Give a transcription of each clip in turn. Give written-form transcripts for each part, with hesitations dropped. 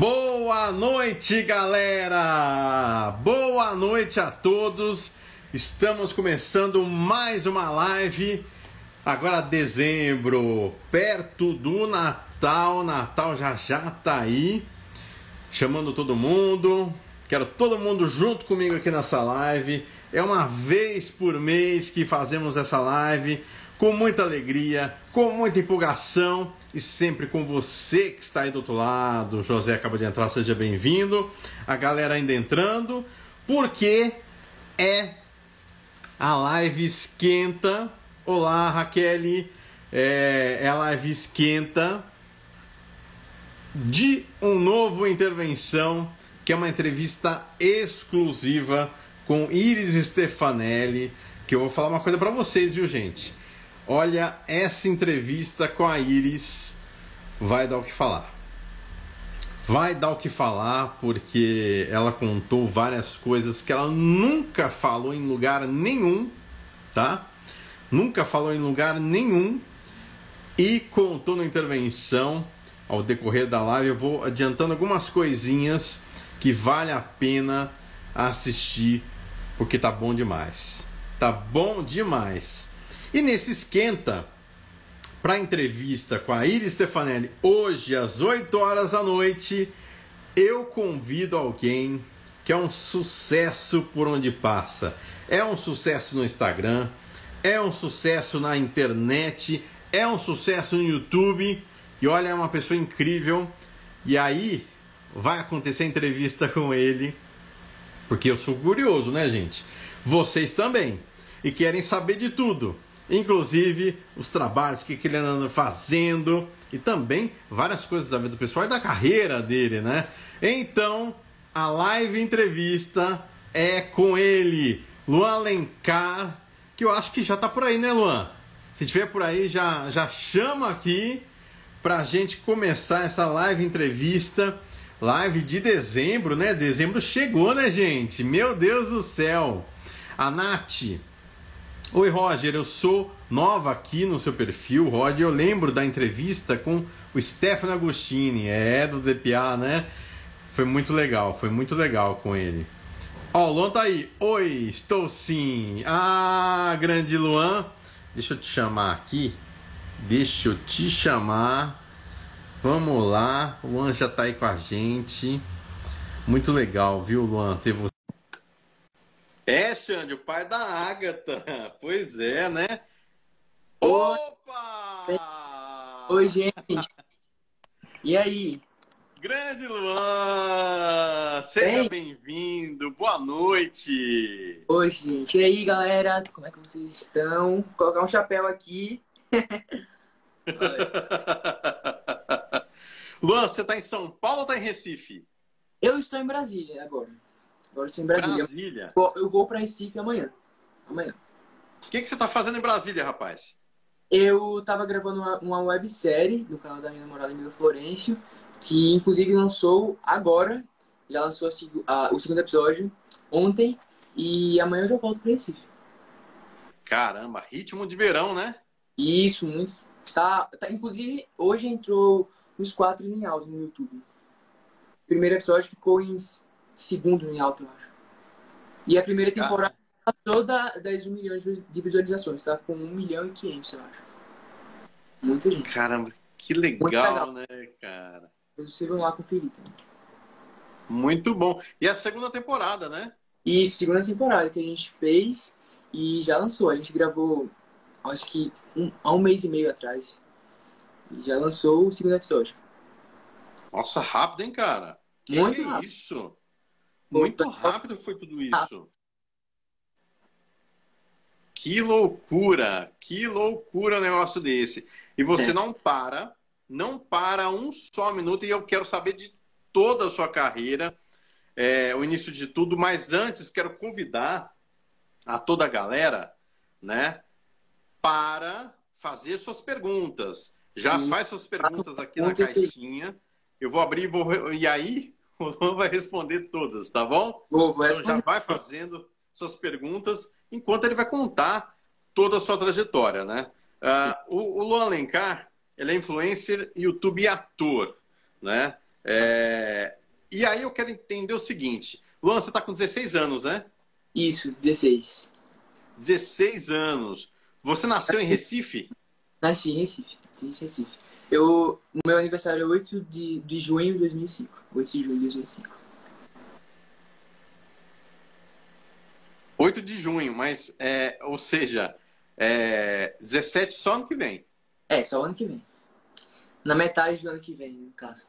Boa noite, galera! Boa noite a todos! Estamos começando mais uma live. Agora dezembro, perto do Natal. Natal já tá aí. Chamando todo mundo. Quero todo mundo junto comigo aqui nessa live. É uma vez por mês que fazemos essa live com muita alegria, com muita empolgação e sempre com você que está aí do outro lado. O José acaba de entrar, seja bem-vindo. A galera ainda entrando, porque é a live esquenta. Olá, Raquel. É a live esquenta de um novo Intervenção, que é uma entrevista exclusiva com Iris Stefanelli, que eu vou falar uma coisa para vocês, viu, gente? Olha, essa entrevista com a Iris vai dar o que falar. Vai dar o que falar, porque ela contou várias coisas que ela nunca falou em lugar nenhum, tá? Nunca falou em lugar nenhum e contou na Intervenção. Ao decorrer da live eu vou adiantando algumas coisinhas que vale a pena assistir, porque tá bom demais. Tá bom demais. E nesse esquenta, para a entrevista com a Iris Stefanelli, hoje às 8 horas da noite, eu convido alguém que é um sucesso por onde passa. É um sucesso no Instagram, é um sucesso na internet, é um sucesso no YouTube. E olha, é uma pessoa incrível. E aí vai acontecer a entrevista com ele, porque eu sou curioso, né, gente? Vocês também. E querem saber de tudo, inclusive os trabalhos que ele anda fazendo e também várias coisas da vida do pessoal e da carreira dele, né? Então, a live entrevista é com ele, Luan Alencar, que eu acho que já tá por aí, né, Luan? Se tiver por aí, já chama aqui pra gente começar essa live entrevista, live de dezembro, né? Dezembro chegou, né, gente? Meu Deus do céu! A Nath... Oi, Roger, eu sou nova aqui no seu perfil, Roger. Eu lembro da entrevista com o Stefano Agostini, do DPA, né? Foi muito legal com ele. Ó, o Luan tá aí. Oi, estou sim. Ah, grande Luan. Deixa eu te chamar aqui. Deixa eu te chamar. Vamos lá. O Luan já tá aí com a gente. Muito legal, viu, Luan, ter você. É, Xande, o pai da Agatha. Pois é, né? Opa! Oi, gente. E aí? Grande Luan! Seja bem-vindo. Boa noite. Oi, gente. E aí, galera? Como é que vocês estão? Vou colocar um chapéu aqui. Luan, você está em São Paulo ou está em Recife? Eu estou em Brasília agora. Agora eu estou em Brasília. Brasília. Eu vou para Recife amanhã. O que você está fazendo em Brasília, rapaz? Eu estava gravando uma websérie do canal da minha namorada Mila Florêncio, que inclusive lançou agora. Já lançou o segundo episódio ontem. E amanhã eu já volto para Recife. Caramba, Ritmo de Verão, né? Isso, muito. Inclusive, hoje entrou os 4 em áudio no YouTube. O primeiro episódio ficou em... segundo em alto, eu acho. E a primeira temporada passou das 1 milhão de visualizações, tá? Com 1.500.000, eu acho. Muito lindo. Caramba, que legal, né, cara? Eu sigo lá conferir também. Muito bom. E a segunda temporada, né? Isso, segunda temporada que a gente fez e já lançou. A gente gravou, acho que há um mês e meio atrás. E já lançou o segundo episódio. Nossa, rápido, hein, cara? Que muito rápido. Isso? Muito rápido foi tudo isso. Que loucura um negócio desse. E você não para um só minuto, e eu quero saber de toda a sua carreira, o início de tudo, mas antes quero convidar a toda a galera, né, para fazer suas perguntas. Já faz suas perguntas aqui na caixinha. Eu vou abrir e aí... O Luan vai responder todas, tá bom? Então já vai fazendo suas perguntas, enquanto ele vai contar toda a sua trajetória, né? O Luan Alencar, ele é influencer, YouTube e ator, né? E aí eu quero entender o seguinte. Luan, você está com 16 anos, né? Isso, 16. 16 anos. Você nasceu em Recife? Nasci em Recife. O meu aniversário é 8 de junho de 2005. 8 de junho de 2005. 8 de junho, mas, ou seja, 17 só ano que vem. É, só ano que vem. Na metade do ano que vem, no caso.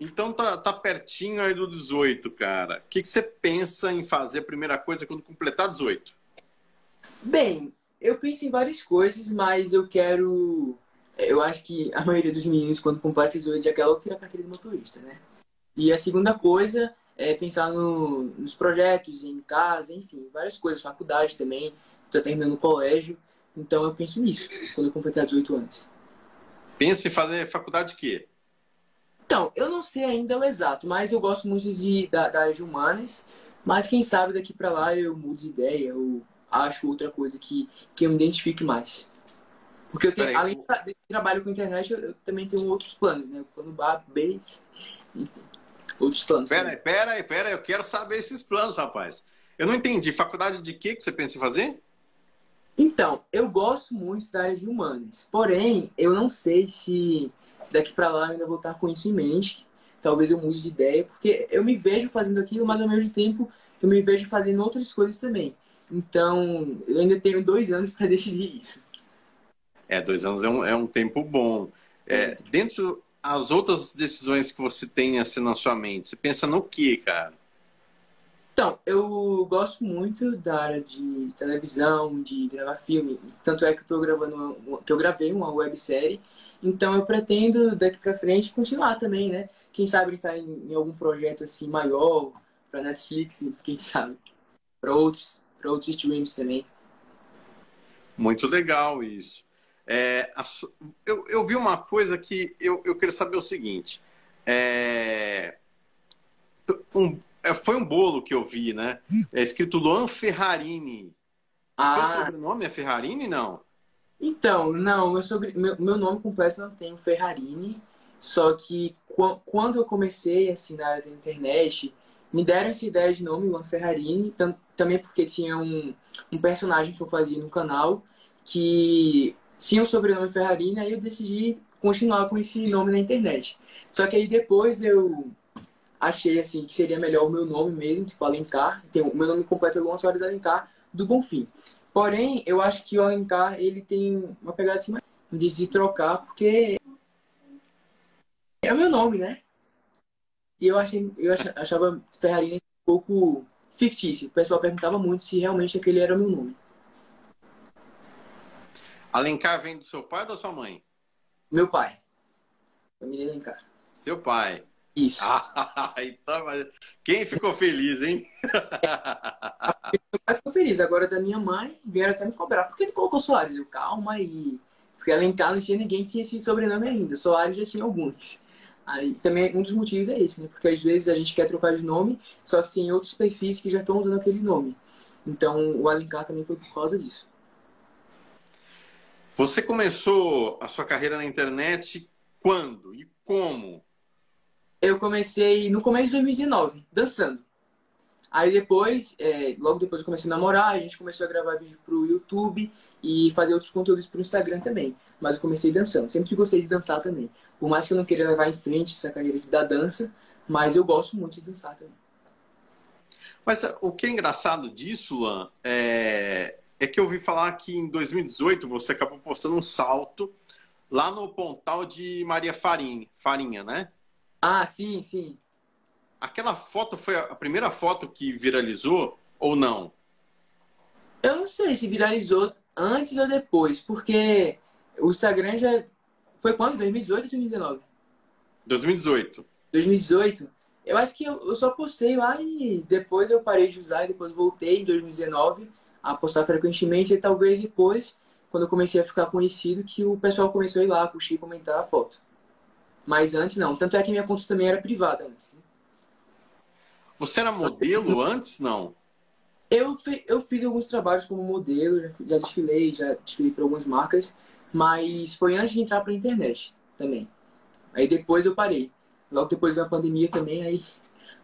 Então tá pertinho aí do 18, cara. O que você pensa em fazer a primeira coisa quando completar 18? Bem, eu penso em várias coisas, mas eu quero... Eu acho que a maioria dos meninos, quando completa 18, já quer logo tirar a carteira de motorista, né? E a segunda coisa é pensar nos projetos, em casa, enfim, várias coisas. Faculdade também, tô terminando o colégio. Então eu penso nisso, quando eu completar 18 anos. Pensa em fazer faculdade de quê? Então, eu não sei ainda o exato, mas eu gosto muito da área de humanas, mas quem sabe daqui pra lá eu mudo de ideia ou acho outra coisa que eu me identifique mais. Porque eu tenho, além de trabalho com internet, eu também tenho outros planos, né? Plano bar, base, outros planos. Pera aí, eu quero saber esses planos, rapaz. Eu não entendi, faculdade de quê que você pensa em fazer? Então, eu gosto muito da área de humanas, porém, eu não sei se daqui pra lá eu ainda vou estar com isso em mente. Talvez eu mude de ideia, porque eu me vejo fazendo aquilo, mas ao mesmo tempo eu me vejo fazendo outras coisas também. Então, eu ainda tenho 2 anos para decidir isso. 2 anos é um tempo bom. Dentro das outras decisões que você tem assim na sua mente, você pensa no que, cara? Então, eu gosto muito da área de televisão, de gravar filme. Tanto é que eu gravei uma websérie. Então, eu pretendo, daqui pra frente, continuar também, né? Quem sabe estar em algum projeto assim maior, pra Netflix, quem sabe. Pra outros streams também. Muito legal isso. Eu vi uma coisa que eu queria saber o seguinte. Foi um bolo que eu vi, né? É escrito Luan Ferrarini. O seu sobrenome é Ferrarini, não? Então, não. Meu nome completo não tem o Ferrarini. Só que quando eu comecei assim, na área da internet, me deram essa ideia de nome, Luan Ferrarini. Também porque tinha um personagem que eu fazia no canal que tinha o sobrenome Ferrarini. Aí eu decidi continuar com esse nome na internet. Só que aí depois eu... achei, assim, que seria melhor o meu nome mesmo, tipo Alencar. Então, o meu nome completo é Luan Soares Alencar do Bonfim. Porém, eu acho que o Alencar, ele tem uma pegada assim, mais de trocar, porque é o meu nome, né? E eu achava Ferrarini um pouco fictício. O pessoal perguntava muito se realmente aquele era o meu nome. Alencar vem do seu pai ou da sua mãe? Meu pai. Família Alencar. Seu pai. Isso. Então, quem ficou feliz, hein? Meu pai ficou feliz. Agora da minha mãe vieram até me cobrar. Por que ele colocou Soares? Eu, calma aí. Porque Alencar não tinha ninguém que tinha esse sobrenome ainda. Soares já tinha alguns. Aí, também um dos motivos é esse, né? Porque às vezes a gente quer trocar de nome, só que tem outros perfis que já estão usando aquele nome. Então o Alencar também foi por causa disso. Você começou a sua carreira na internet quando e como? Eu comecei no começo de 2019, dançando. Aí depois, logo depois eu comecei a namorar, a gente começou a gravar vídeo pro YouTube e fazer outros conteúdos pro Instagram também. Mas eu comecei dançando, sempre gostei de dançar também. Por mais que eu não queira levar em frente essa carreira da dança, mas eu gosto muito de dançar também. Mas o que é engraçado disso, Luan, é que eu ouvi falar que em 2018 você acabou postando um salto lá no Pontal de Maria Farinha, né? Ah, sim, sim. Aquela foto foi a primeira foto que viralizou ou não? Eu não sei se viralizou antes ou depois, porque o Instagram já... Foi quando? 2018 ou 2019? 2018. 2018? Eu acho que eu só postei lá e depois eu parei de usar e depois voltei em 2019 a postar frequentemente e talvez depois, quando eu comecei a ficar conhecido, que o pessoal começou a ir lá, curtir e comentar a foto. Mas antes não. Tanto é que minha conta também era privada antes. Você era modelo antes, não? Eu fiz alguns trabalhos como modelo, já desfilei para algumas marcas, mas foi antes de entrar para a internet também. Aí depois eu parei. Logo depois da pandemia também, aí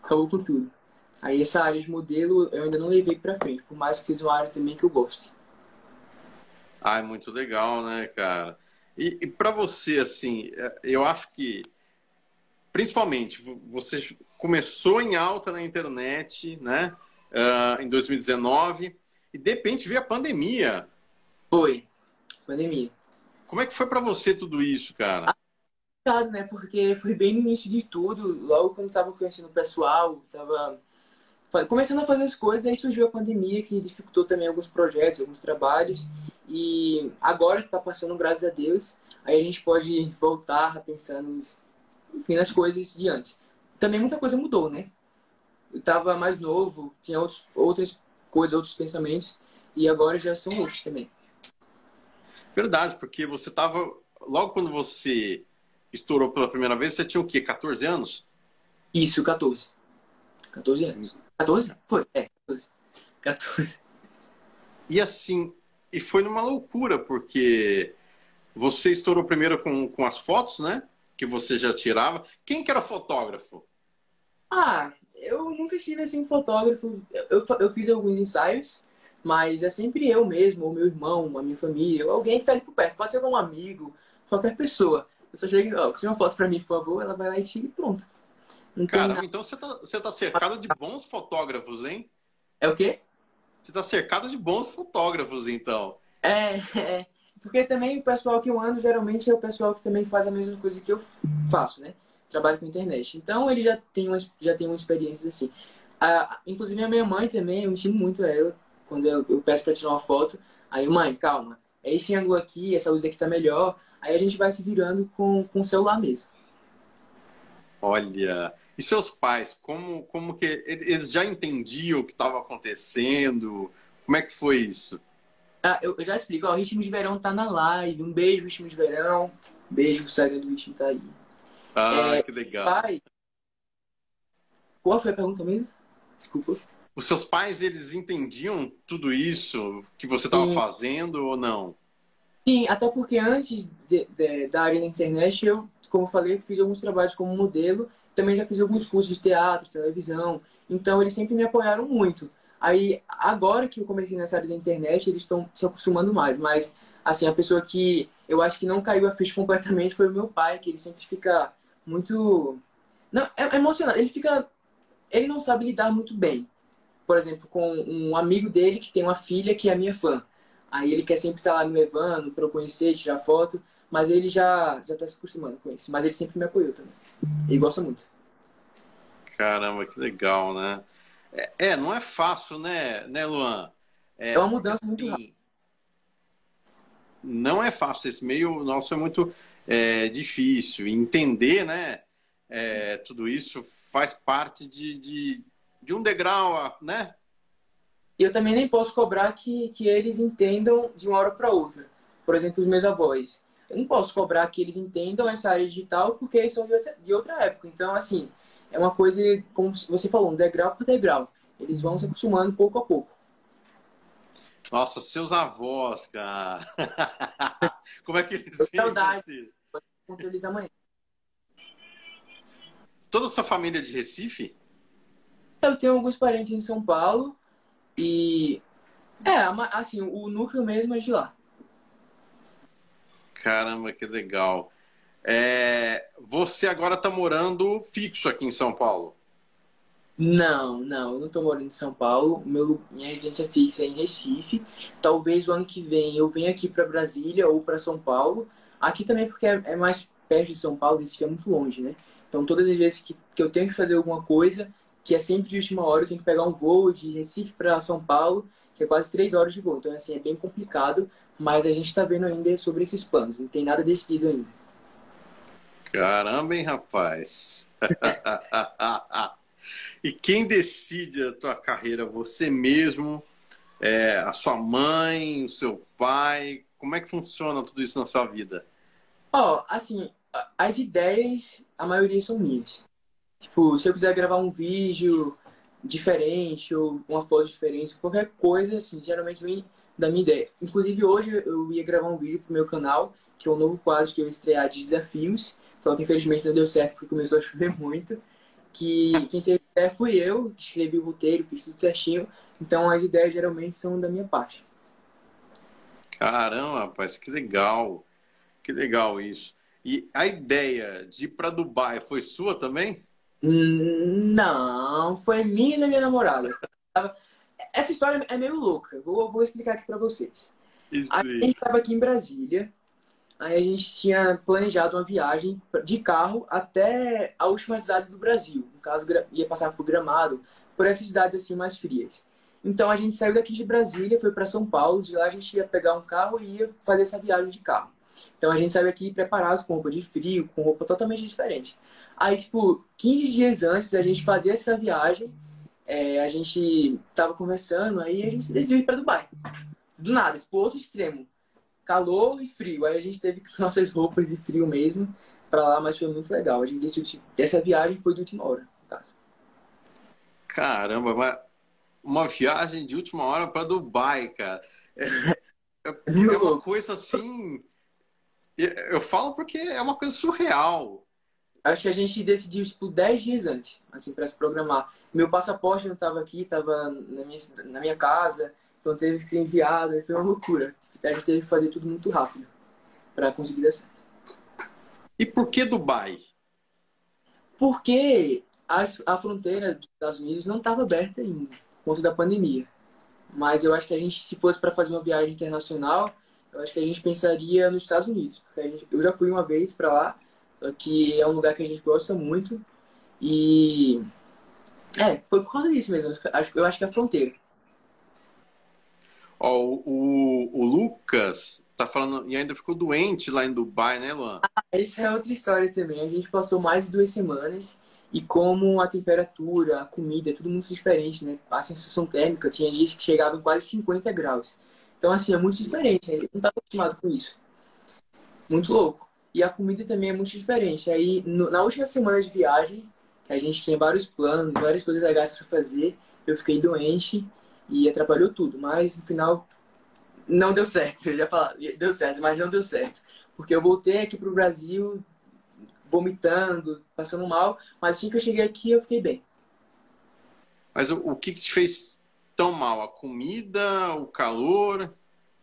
acabou com tudo. Aí essa área de modelo eu ainda não levei pra frente, por mais que seja uma área também que eu goste. Ah, é muito legal, né, cara? E pra você, assim, eu acho que, principalmente, você começou em alta na internet, né, em 2019, e de repente veio a pandemia. Foi, pandemia. Como é que foi pra você tudo isso, cara? Claro, né, porque foi bem no início de tudo, logo quando tava conhecendo o pessoal, tava começando a fazer as coisas, aí surgiu a pandemia, que dificultou também alguns projetos, alguns trabalhos. E agora está passando, graças a Deus, aí a gente pode voltar pensando, enfim, nas coisas de antes. Também muita coisa mudou, né? Eu estava mais novo, tinha outras coisas, outros pensamentos, e agora já são outros também. Verdade, porque você estava... Logo quando você estourou pela primeira vez, você tinha o quê? 14 anos? Isso, 14. 14 anos. 14? Foi, é, 14. 14. E assim, e foi numa loucura, porque você estourou primeiro com as fotos, né? Que você já tirava. Quem que era fotógrafo? Ah, eu nunca estive assim fotógrafo. Eu fiz alguns ensaios, mas é sempre eu mesmo, ou meu irmão, a minha família, ou alguém que tá ali por perto. Pode ser um amigo, qualquer pessoa. Eu só chego, ó, tira uma foto pra mim, por favor, ela vai lá e tira e pronto. Cara, então você tá cercado de bons fotógrafos, hein? É o quê? Você tá cercado de bons fotógrafos, então. É. Porque também o pessoal que eu ando, geralmente, é o pessoal que também faz a mesma coisa que eu faço, né? Trabalho com internet. Então, ele já tem uma experiência assim. Ah, inclusive, a minha mãe também, eu ensino muito a ela. Quando eu peço pra tirar uma foto, aí, mãe, calma. É esse ângulo aqui, essa luz aqui tá melhor. Aí a gente vai se virando com o celular mesmo. Olha... E seus pais, como que... Eles já entendiam o que estava acontecendo? Como é que foi isso? Ah, eu já explico. Ó, o Ritmo de Verão tá na live. Um beijo, Ritmo de Verão. Um beijo, o Sagrado do Ritmo tá aí. Ah, que legal. Pai... Qual foi a pergunta mesmo? Desculpa. Os seus pais, eles entendiam tudo isso que você estava fazendo ou não? Sim, até porque antes da área da internet, eu, como falei, fiz alguns trabalhos como modelo. Também já fiz alguns cursos de teatro, televisão. Então, eles sempre me apoiaram muito. Aí, agora que eu comecei nessa área da internet, eles estão se acostumando mais. Mas, assim, a pessoa que eu acho que não caiu a ficha completamente foi o meu pai, que ele sempre fica muito... Não, é emocionado. Ele não sabe lidar muito bem. Por exemplo, com um amigo dele que tem uma filha que é minha fã. Aí ele quer sempre estar lá me levando para eu conhecer, tirar foto... Mas ele já tá se acostumando com isso. Mas ele sempre me apoiou também. Ele gosta muito. Caramba, que legal, né? Não é fácil, né Luan? É uma mudança muito rápida. Não é fácil. Esse meio nosso é muito difícil. Entender, né? Tudo isso faz parte de um degrau, né? E eu também nem posso cobrar que eles entendam de uma hora para outra. Por exemplo, os meus avós. Eu não posso cobrar que eles entendam essa área digital porque eles são de outra época. Então, assim, é uma coisa, como você falou, um degrau por degrau. Eles vão se acostumando pouco a pouco. Nossa, seus avós, cara. Como é que eles veem isso? Vou encontrar eles amanhã. Toda a sua família é de Recife? Eu tenho alguns parentes em São Paulo. E, assim, o núcleo mesmo é de lá. Caramba, que legal. Você agora tá morando fixo aqui em São Paulo? Não, eu não tô morando em São Paulo. Minha residência fixa é em Recife. Talvez o ano que vem eu venha aqui pra Brasília ou pra São Paulo. Aqui também porque é mais perto de São Paulo, Recife é muito longe, né? Então todas as vezes que eu tenho que fazer alguma coisa, que é sempre de última hora, eu tenho que pegar um voo de Recife pra São Paulo, que é quase 3 horas de voo. Então, assim, é bem complicado. Mas a gente está vendo ainda sobre esses planos. Não tem nada decidido ainda. Caramba, hein, rapaz? E quem decide a tua carreira? Você mesmo? A sua mãe? O seu pai? Como é que funciona tudo isso na sua vida? Ó, assim, as ideias, a maioria são minhas. Tipo, se eu quiser gravar um vídeo diferente ou uma foto diferente, qualquer coisa, assim, geralmente vem da minha ideia. Inclusive, hoje eu ia gravar um vídeo pro meu canal, que é um novo quadro que eu ia estrear de desafios. Só que infelizmente não deu certo porque começou a chover muito. Que quem teve ideia fui eu, que escrevi o roteiro, fiz tudo certinho. Então as ideias geralmente são da minha parte. Caramba, rapaz, que legal. Que legal isso. E a ideia de ir para Dubai foi sua também? Não, foi minha e da minha namorada. Essa história é meio louca. Vou explicar aqui para vocês. Explica. A gente estava aqui em Brasília. Aí a gente tinha planejado uma viagem de carro até a última cidade do Brasil. No caso, ia passar por Gramado, por essas cidades assim mais frias. Então a gente saiu daqui de Brasília, foi para São Paulo. De lá a gente ia pegar um carro e ia fazer essa viagem de carro. Então a gente saiu aqui preparado com roupa de frio, com roupa totalmente diferente. Aí, tipo, 15 dias antes da gente fazer essa viagem, a gente tava conversando, aí a gente decidiu ir para Dubai. Do nada, pro outro extremo. Calor e frio. Aí a gente teve nossas roupas de frio mesmo pra lá, mas foi muito legal. A gente decidiu, essa viagem foi de última hora, no caso. Caramba, mas uma viagem de última hora pra Dubai, cara. É uma coisa assim... Eu falo porque é uma coisa surreal. Acho que a gente decidiu isso por 10 dias antes, assim, para se programar. Meu passaporte não estava aqui, estava na minha casa, então teve que ser enviado, foi uma loucura. A gente teve que fazer tudo muito rápido para conseguir dar certo. E por que Dubai? Porque a fronteira dos Estados Unidos não estava aberta ainda, por conta da pandemia. Mas eu acho que a gente, se fosse para fazer uma viagem internacional... Eu acho que a gente pensaria nos Estados Unidos, porque eu já fui uma vez para lá, que é um lugar que a gente gosta muito, e foi por causa disso mesmo, eu acho que é a fronteira. Oh, o Lucas tá falando, e ainda ficou doente lá em Dubai, né, Luan? Essa é outra história também, a gente passou mais de 2 semanas, e como a temperatura, a comida, é tudo muito diferente, né? A sensação térmica tinha dias que chegava em quase 50 graus. Então, assim, é muito diferente. A gente não tá acostumado com isso. Muito louco. E a comida também é muito diferente. Aí, na última semana de viagem, que a gente tinha vários planos, várias coisas legais para fazer, eu fiquei doente e atrapalhou tudo. Mas, no final, não deu certo. Eu já falava, deu certo, mas não deu certo. Porque eu voltei aqui pro Brasil, vomitando, passando mal. Mas assim que eu cheguei aqui, eu fiquei bem. Mas o que te fez... tão mal? A comida, o calor?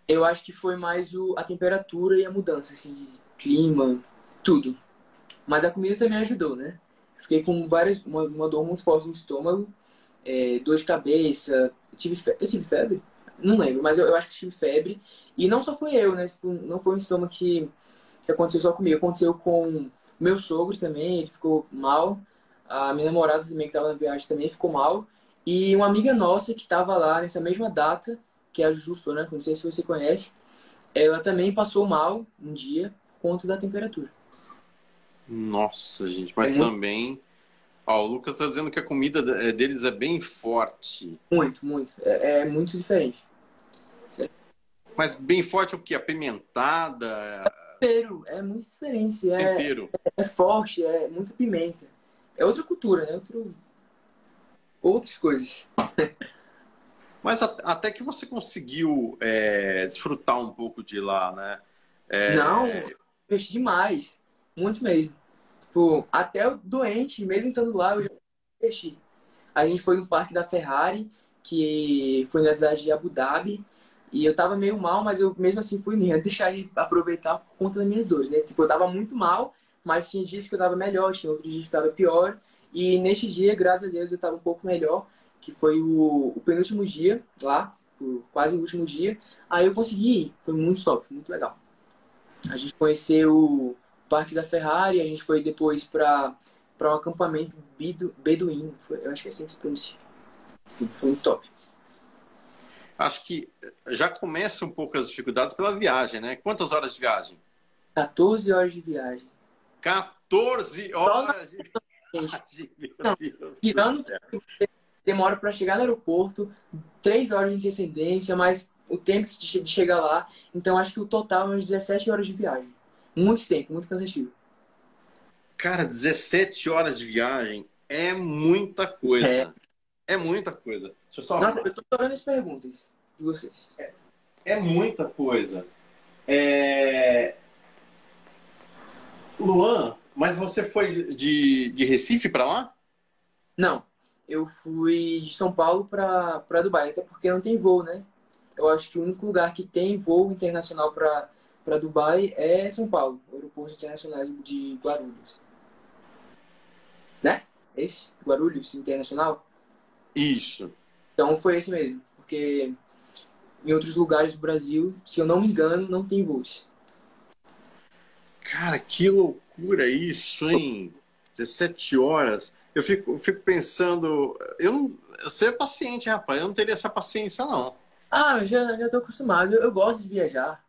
Eu acho que foi mais a temperatura e a mudança, assim, de clima, tudo. Mas a comida também ajudou, né? Fiquei com uma dor muito forte no estômago, dor de cabeça, eu tive febre? Não lembro, mas eu acho que tive febre. E não só foi eu, né? Não foi um estômago que aconteceu só comigo. Aconteceu com meu sogro também, ele ficou mal. A minha namorada também, que tava na viagem, também ficou mal. E uma amiga nossa que estava lá nessa mesma data, que é a Juju Franco, não sei se você conhece, ela também passou mal um dia por conta da temperatura. Nossa, gente, mas também... Ó, o Lucas está dizendo que a comida deles é bem forte. Muito, muito. É muito diferente. Certo? Mas bem forte o quê? Apimentada? Tempero. É muito diferente. Tempero. É forte, é muita pimenta. É outra cultura, né? Outras coisas. Mas até que você conseguiu desfrutar um pouco de lá, né? Não, investi demais. Muito mesmo. Tipo, até eu doente, mesmo estando lá, eu já investi. A gente foi no Parque da Ferrari, que foi na cidade de Abu Dhabi. E eu tava meio mal, mas eu mesmo assim fui nem deixar de aproveitar por conta das minhas dores, né? Tipo, eu tava muito mal, mas tinha dias que eu tava melhor, tinha outros dias que eu tava pior. E neste dia, graças a Deus, eu estava um pouco melhor, que foi o penúltimo dia lá, quase o último dia. Aí eu consegui ir, foi muito top, muito legal. A gente conheceu o Parque da Ferrari, a gente foi depois para um acampamento beduíno, eu acho que é assim que se pronuncia. Foi muito top. Acho que já começa um pouco as dificuldades pela viagem, né? Quantas horas de viagem? 14 horas de viagem. 14 horas de viagem? Não, tirando que demora para chegar no aeroporto, 3 horas de antecedência, mas o tempo de chegar lá. Então acho que o total é umas 17 horas de viagem. Muito tempo, muito cansativo. Cara, 17 horas de viagem é muita coisa. É muita coisa. Deixa eu só... Nossa, eu tô adorando as perguntas de vocês. É muita coisa. Luan, Mas você foi de Recife para lá? Não, eu fui de São Paulo para Dubai, até porque não tem voo, né? Eu acho que o único lugar que tem voo internacional para Dubai é São Paulo, o aeroporto internacional de Guarulhos. Né? Esse? Guarulhos Internacional? Isso. Então foi esse mesmo, porque em outros lugares do Brasil, se eu não me engano, não tem voos. Cara, que loucura isso, hein? 17 horas. Eu fico pensando... Você é paciente, rapaz. Eu não teria essa paciência, não. Ah, eu já tô acostumado. Eu gosto de viajar.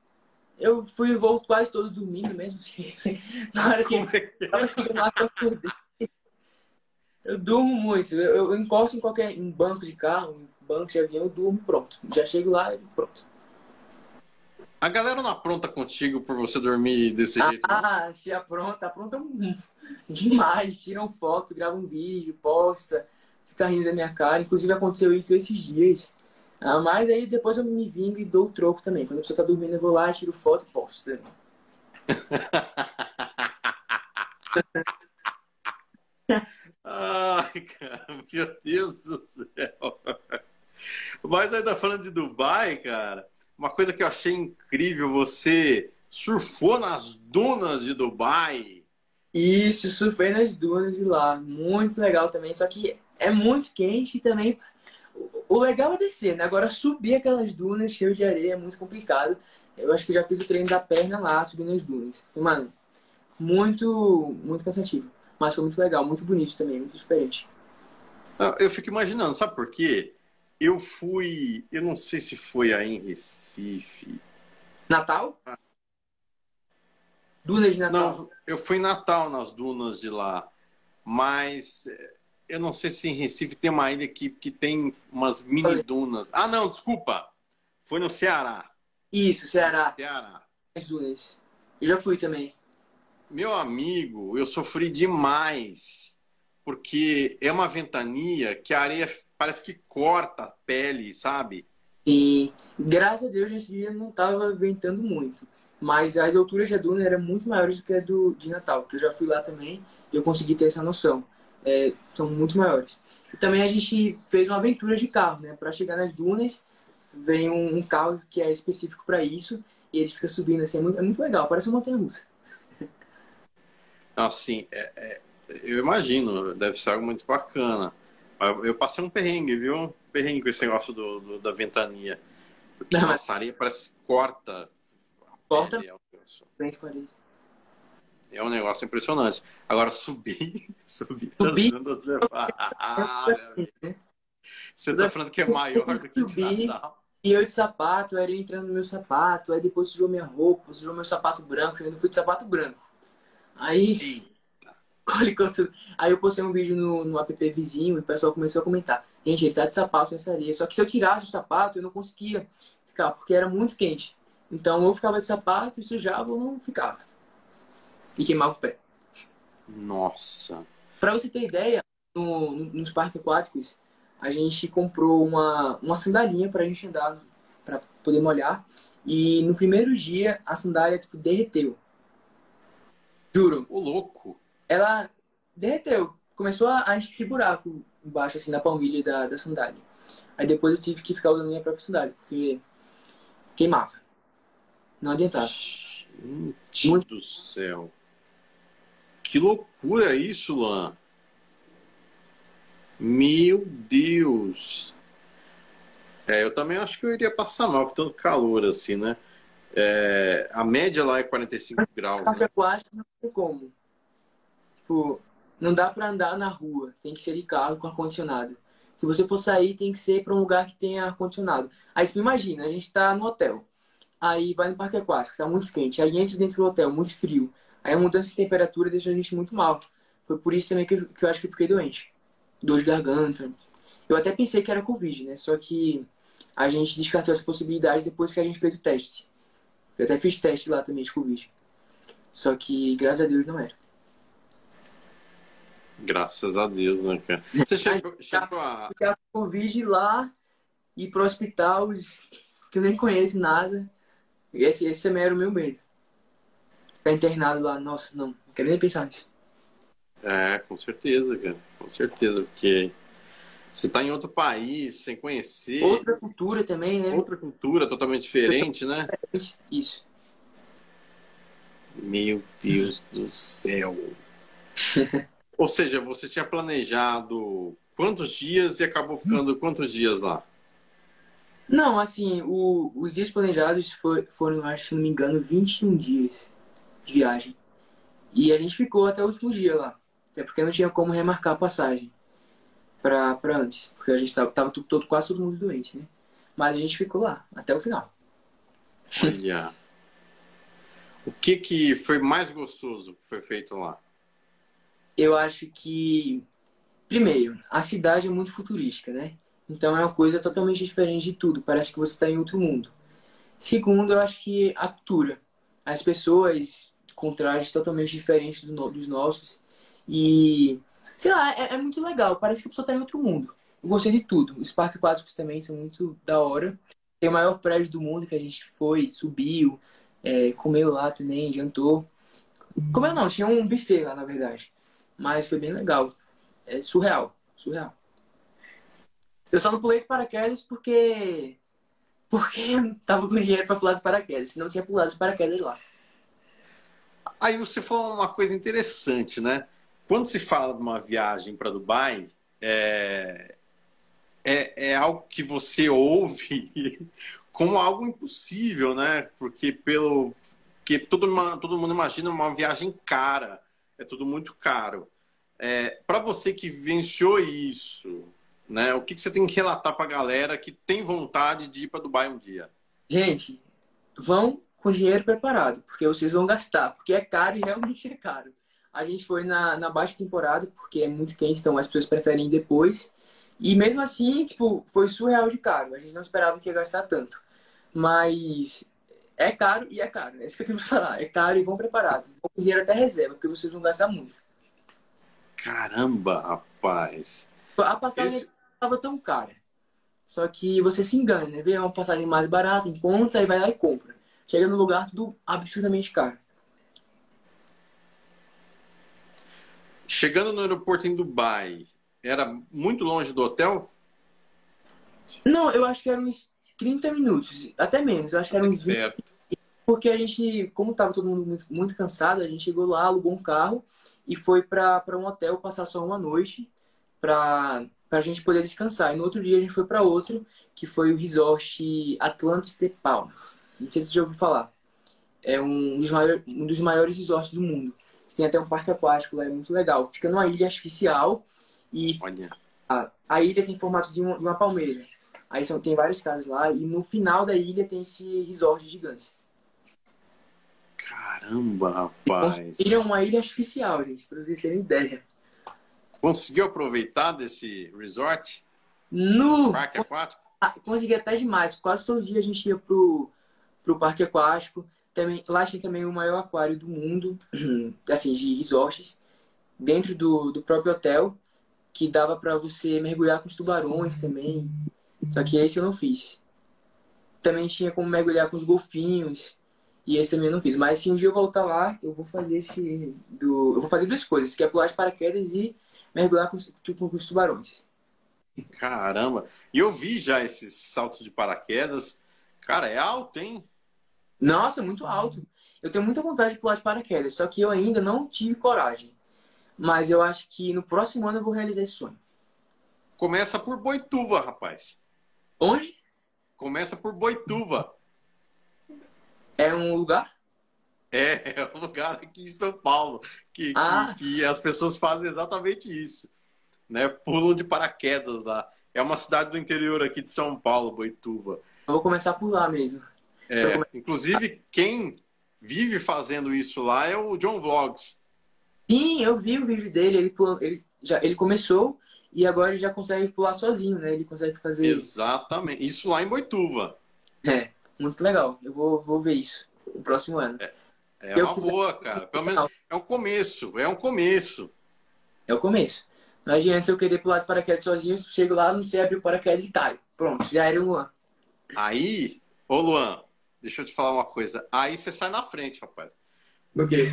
Eu fui e volto quase todo domingo mesmo. Na hora que eu tava chegando lá, eu durmo muito. Eu encosto em qualquer banco de carro, em banco de avião, eu durmo, pronto. Já chego lá e pronto. A galera não apronta contigo por você dormir desse jeito? Ah, se aprontam demais. Tiram foto, gravam um vídeo, posta, fica rindo da minha cara. Inclusive aconteceu isso esses dias. Ah, mas aí depois eu me vingo e dou o troco também. Quando a pessoa tá dormindo, eu vou lá, tiro foto e posto também. Ai, cara, meu Deus do céu. Mas ainda falando de Dubai, cara, uma coisa que eu achei incrível, você surfou nas dunas de Dubai. Isso, surfei nas dunas de lá. Muito legal também, só que é muito quente e também... O legal é descer, né? Agora subir aquelas dunas cheias de areia é muito complicado. Eu acho que já fiz o treino da perna lá, subindo as dunas. E, mano, muito cansativo. Mas foi muito legal, muito bonito também, muito diferente. Eu fico imaginando, sabe por quê? Eu não sei se foi aí em Recife. Natal? Ah. Dunas de Natal? Não, eu fui em Natal, nas dunas de lá. Mas eu não sei se em Recife tem uma ilha que tem umas mini dunas. Ah, não, desculpa. Foi no Ceará. Isso, Ceará. As dunas. Eu já fui também. Meu amigo, eu sofri demais. Porque é uma ventania que a areia... Parece que corta a pele, sabe? Sim. Graças a Deus, esse dia não estava ventando muito. Mas as alturas da duna eram muito maiores do que a de Natal, que eu já fui lá também e eu consegui ter essa noção. É, são muito maiores. E também a gente fez uma aventura de carro, né? Para chegar nas dunas, vem um carro que é específico para isso e ele fica subindo assim. É muito legal, parece uma montanha-russa. Assim, eu imagino, deve ser algo muito bacana. Eu passei um perrengue, viu? Um perrengue com esse negócio da ventania. Porque a areia parece que corta. Corta? É um negócio impressionante. Agora, subir. Você tá falando que é maior do que subir. E eu de sapato, era entrando no meu sapato. Aí depois sujou minha roupa, sujou meu sapato branco. Eu ainda fui de sapato branco. Aí... Aí eu postei um vídeo no app vizinho e o pessoal começou a comentar. Gente, ele tá de sapato sem essa areia. Só que se eu tirasse o sapato, eu não conseguia ficar, porque era muito quente. Então eu ficava de sapato e sujava ou não ficava. E queimava o pé. Nossa! Pra você ter ideia, nos parques aquáticos, a gente comprou uma sandalinha pra gente andar, pra poder molhar. E no primeiro dia, a sandália, tipo, derreteu. Juro. Ô, louco! Ela derreteu. Começou a encher buraco embaixo, assim, na palmilha da sandália. Aí depois eu tive que ficar usando minha própria sandália, porque queimava. Não adiantava. Gente do céu. Que loucura isso, Luan. Meu Deus. Eu também acho que eu iria passar mal, por tanto calor, assim, né? A média lá é 45 graus, né? Eu acho que não tem como. Tipo, não dá pra andar na rua. Tem que ser de carro com ar-condicionado. Se você for sair, tem que ser pra um lugar que tenha ar-condicionado. Aí você imagina, a gente tá no hotel. Aí vai no parque aquático, tá muito quente. Aí entra dentro do hotel, muito frio. Aí a mudança de temperatura deixa a gente muito mal. Foi por isso também que eu acho que eu fiquei doente. Dor de garganta. Eu até pensei que era Covid, né? Só que a gente descartou essa possibilidade depois que a gente fez o teste. Eu até fiz teste lá também de Covid. Só que, graças a Deus, não era. Graças a Deus, né, cara? Você chegou a... Ficar com Covid lá, ir pro hospital, que eu nem conheço nada. Esse também era o meu medo. Ficar internado lá, nossa, não quero nem pensar nisso. É, com certeza, cara. Com certeza, porque você tá em outro país, sem conhecer... Outra cultura também, né? Outra cultura totalmente diferente, né? Isso. Meu Deus do céu. Ou seja, você tinha planejado quantos dias e acabou ficando quantos dias lá? Não, assim, os dias planejados foram, acho, se não me engano, 21 dias de viagem. E a gente ficou até o último dia lá. Até porque não tinha como remarcar a passagem pra antes. Porque a gente tava quase todo mundo doente, né? Mas a gente ficou lá, até o final. Olha. O que foi mais gostoso que foi feito lá? Eu acho que, primeiro, a cidade é muito futurística, né? Então é uma coisa totalmente diferente de tudo. Parece que você está em outro mundo. Segundo, eu acho que a cultura. As pessoas com trajes totalmente diferentes dos nossos. E, sei lá, é muito legal. Parece que a pessoa está em outro mundo. Eu gostei de tudo. Os parques aquáticos também são muito da hora. Tem o maior prédio do mundo que a gente foi, subiu, comeu lá também, jantou. Comeu não, tinha um buffet lá, na verdade. Mas foi bem legal. É surreal, surreal. Eu só não pulei de paraquedas porque eu não tava com dinheiro pra pular de paraquedas. Senão eu tinha pulado de paraquedas lá. Aí você falou uma coisa interessante, né? Quando se fala de uma viagem para Dubai, é algo que você ouve como algo impossível, né? Porque todo mundo imagina uma viagem cara. É tudo muito caro. Para você que vivenciou isso, né, o que você tem que relatar para a galera que tem vontade de ir para Dubai um dia? Gente, vão com dinheiro preparado, porque vocês vão gastar, porque é caro e realmente é caro. A gente foi na baixa temporada, porque é muito quente, então as pessoas preferem ir depois. E mesmo assim, tipo, foi surreal de caro. A gente não esperava que ia gastar tanto. Mas... é caro e é caro. É isso que eu tenho que falar. É caro e vão preparado. Vão com dinheiro até reserva, porque vocês vão gastar muito. Caramba, rapaz. A passagem estava tão cara. Só que você se engana, né? Vê uma passagem mais barata, encontra e vai lá e compra. Chega no lugar, tudo absurdamente caro. Chegando no aeroporto em Dubai, era muito longe do hotel? Não, eu acho que era uns 30 minutos, até menos. Eu acho que era uns 20. Porque a gente, como tava todo mundo muito, muito cansado, a gente chegou lá, alugou um carro e foi pra um hotel passar só uma noite pra gente poder descansar. E no outro dia a gente foi pra outro, que foi o resort Atlantis de Palmas. Não sei se você já ouviu falar. É um dos maiores resorts do mundo. Tem até um parque aquático lá, é muito legal. Fica numa ilha artificial e a ilha tem formato de uma palmeira. Aí tem vários caras lá e no final da ilha tem esse resort gigante. Caramba, rapaz. Construíram uma ilha artificial, gente, pra vocês terem ideia. Conseguiu aproveitar desse resort? No parque aquático? Consegui até demais. Quase todo dia a gente ia pro parque aquático. Também, lá tinha também o maior aquário do mundo, assim, de resorts, dentro do próprio hotel, que dava pra você mergulhar com os tubarões também. Só que esse eu não fiz. Também tinha como mergulhar com os golfinhos. E esse também eu não fiz. Mas se um dia eu voltar lá, eu vou fazer eu vou fazer duas coisas, que é pular de paraquedas e mergulhar com os tubarões. Caramba! E eu vi já esses saltos de paraquedas. Cara, é alto, hein? Nossa, muito alto. Eu tenho muita vontade de pular de paraquedas, só que eu ainda não tive coragem. Mas eu acho que no próximo ano eu vou realizar esse sonho. Começa por Boituva, rapaz. Onde? Começa por Boituva. É um lugar? É um lugar aqui em São Paulo que as pessoas fazem exatamente isso, né? Pulam de paraquedas lá. É uma cidade do interior aqui de São Paulo, Boituva. Eu vou começar por lá mesmo. Inclusive, quem vive fazendo isso lá é o John Vlogs. Sim, eu vi o vídeo dele. Ele começou... e agora ele já consegue pular sozinho, né? Ele consegue fazer... Exatamente. Isso lá em Boituva. É. Muito legal. Eu vou ver isso no próximo ano. É uma boa, cara. Pelo menos é um começo. É um começo. É o começo. Não adianta se eu querer pular de paraquedas sozinho, chego lá, não sei abrir o paraquedas e caio. Pronto. Já era o Luan. Aí, ô Luan, deixa eu te falar uma coisa. Aí você sai na frente, rapaz. Do quê?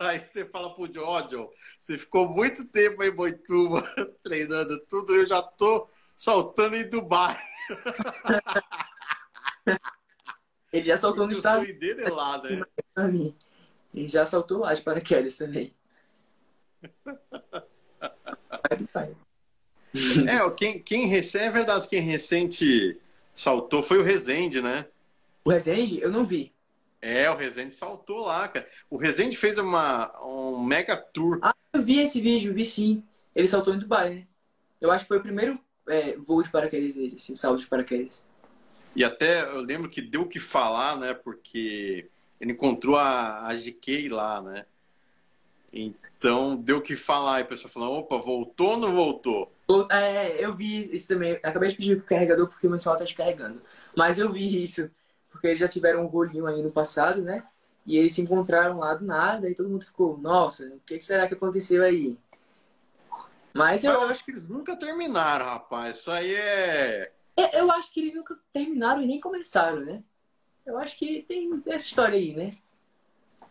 Aí você fala pro Jojo, você ficou muito tempo em Boituva treinando tudo, eu já tô saltando em Dubai. Ele já saltou no estado. Né? Ele já saltou lá de paraquedas também. É, quem recém, é verdade, quem recente saltou foi o Rezende, né? O Rezende? Eu não vi. É, o Rezende saltou lá, cara. O Rezende fez um mega tour. Ah, eu vi esse vídeo, vi sim. Ele saltou em Dubai, né? Eu acho que foi o primeiro voo de paraquedas dele, assim, salto de paraquedas. E até eu lembro que deu o que falar, né? Porque ele encontrou a GK lá, né? Então deu o que falar. E a pessoa falou: opa, voltou ou não voltou? É, eu vi isso também. Acabei de pedir pro carregador porque o meu celular tá descarregando. Mas eu vi isso. Porque eles já tiveram um rolinho aí no passado, né? E eles se encontraram lá do nada e todo mundo ficou, nossa, o que será que aconteceu aí? Mas eu acho que eles nunca terminaram, rapaz. Isso aí é... Eu acho que eles nunca terminaram e nem começaram, né? Eu acho que tem essa história aí, né?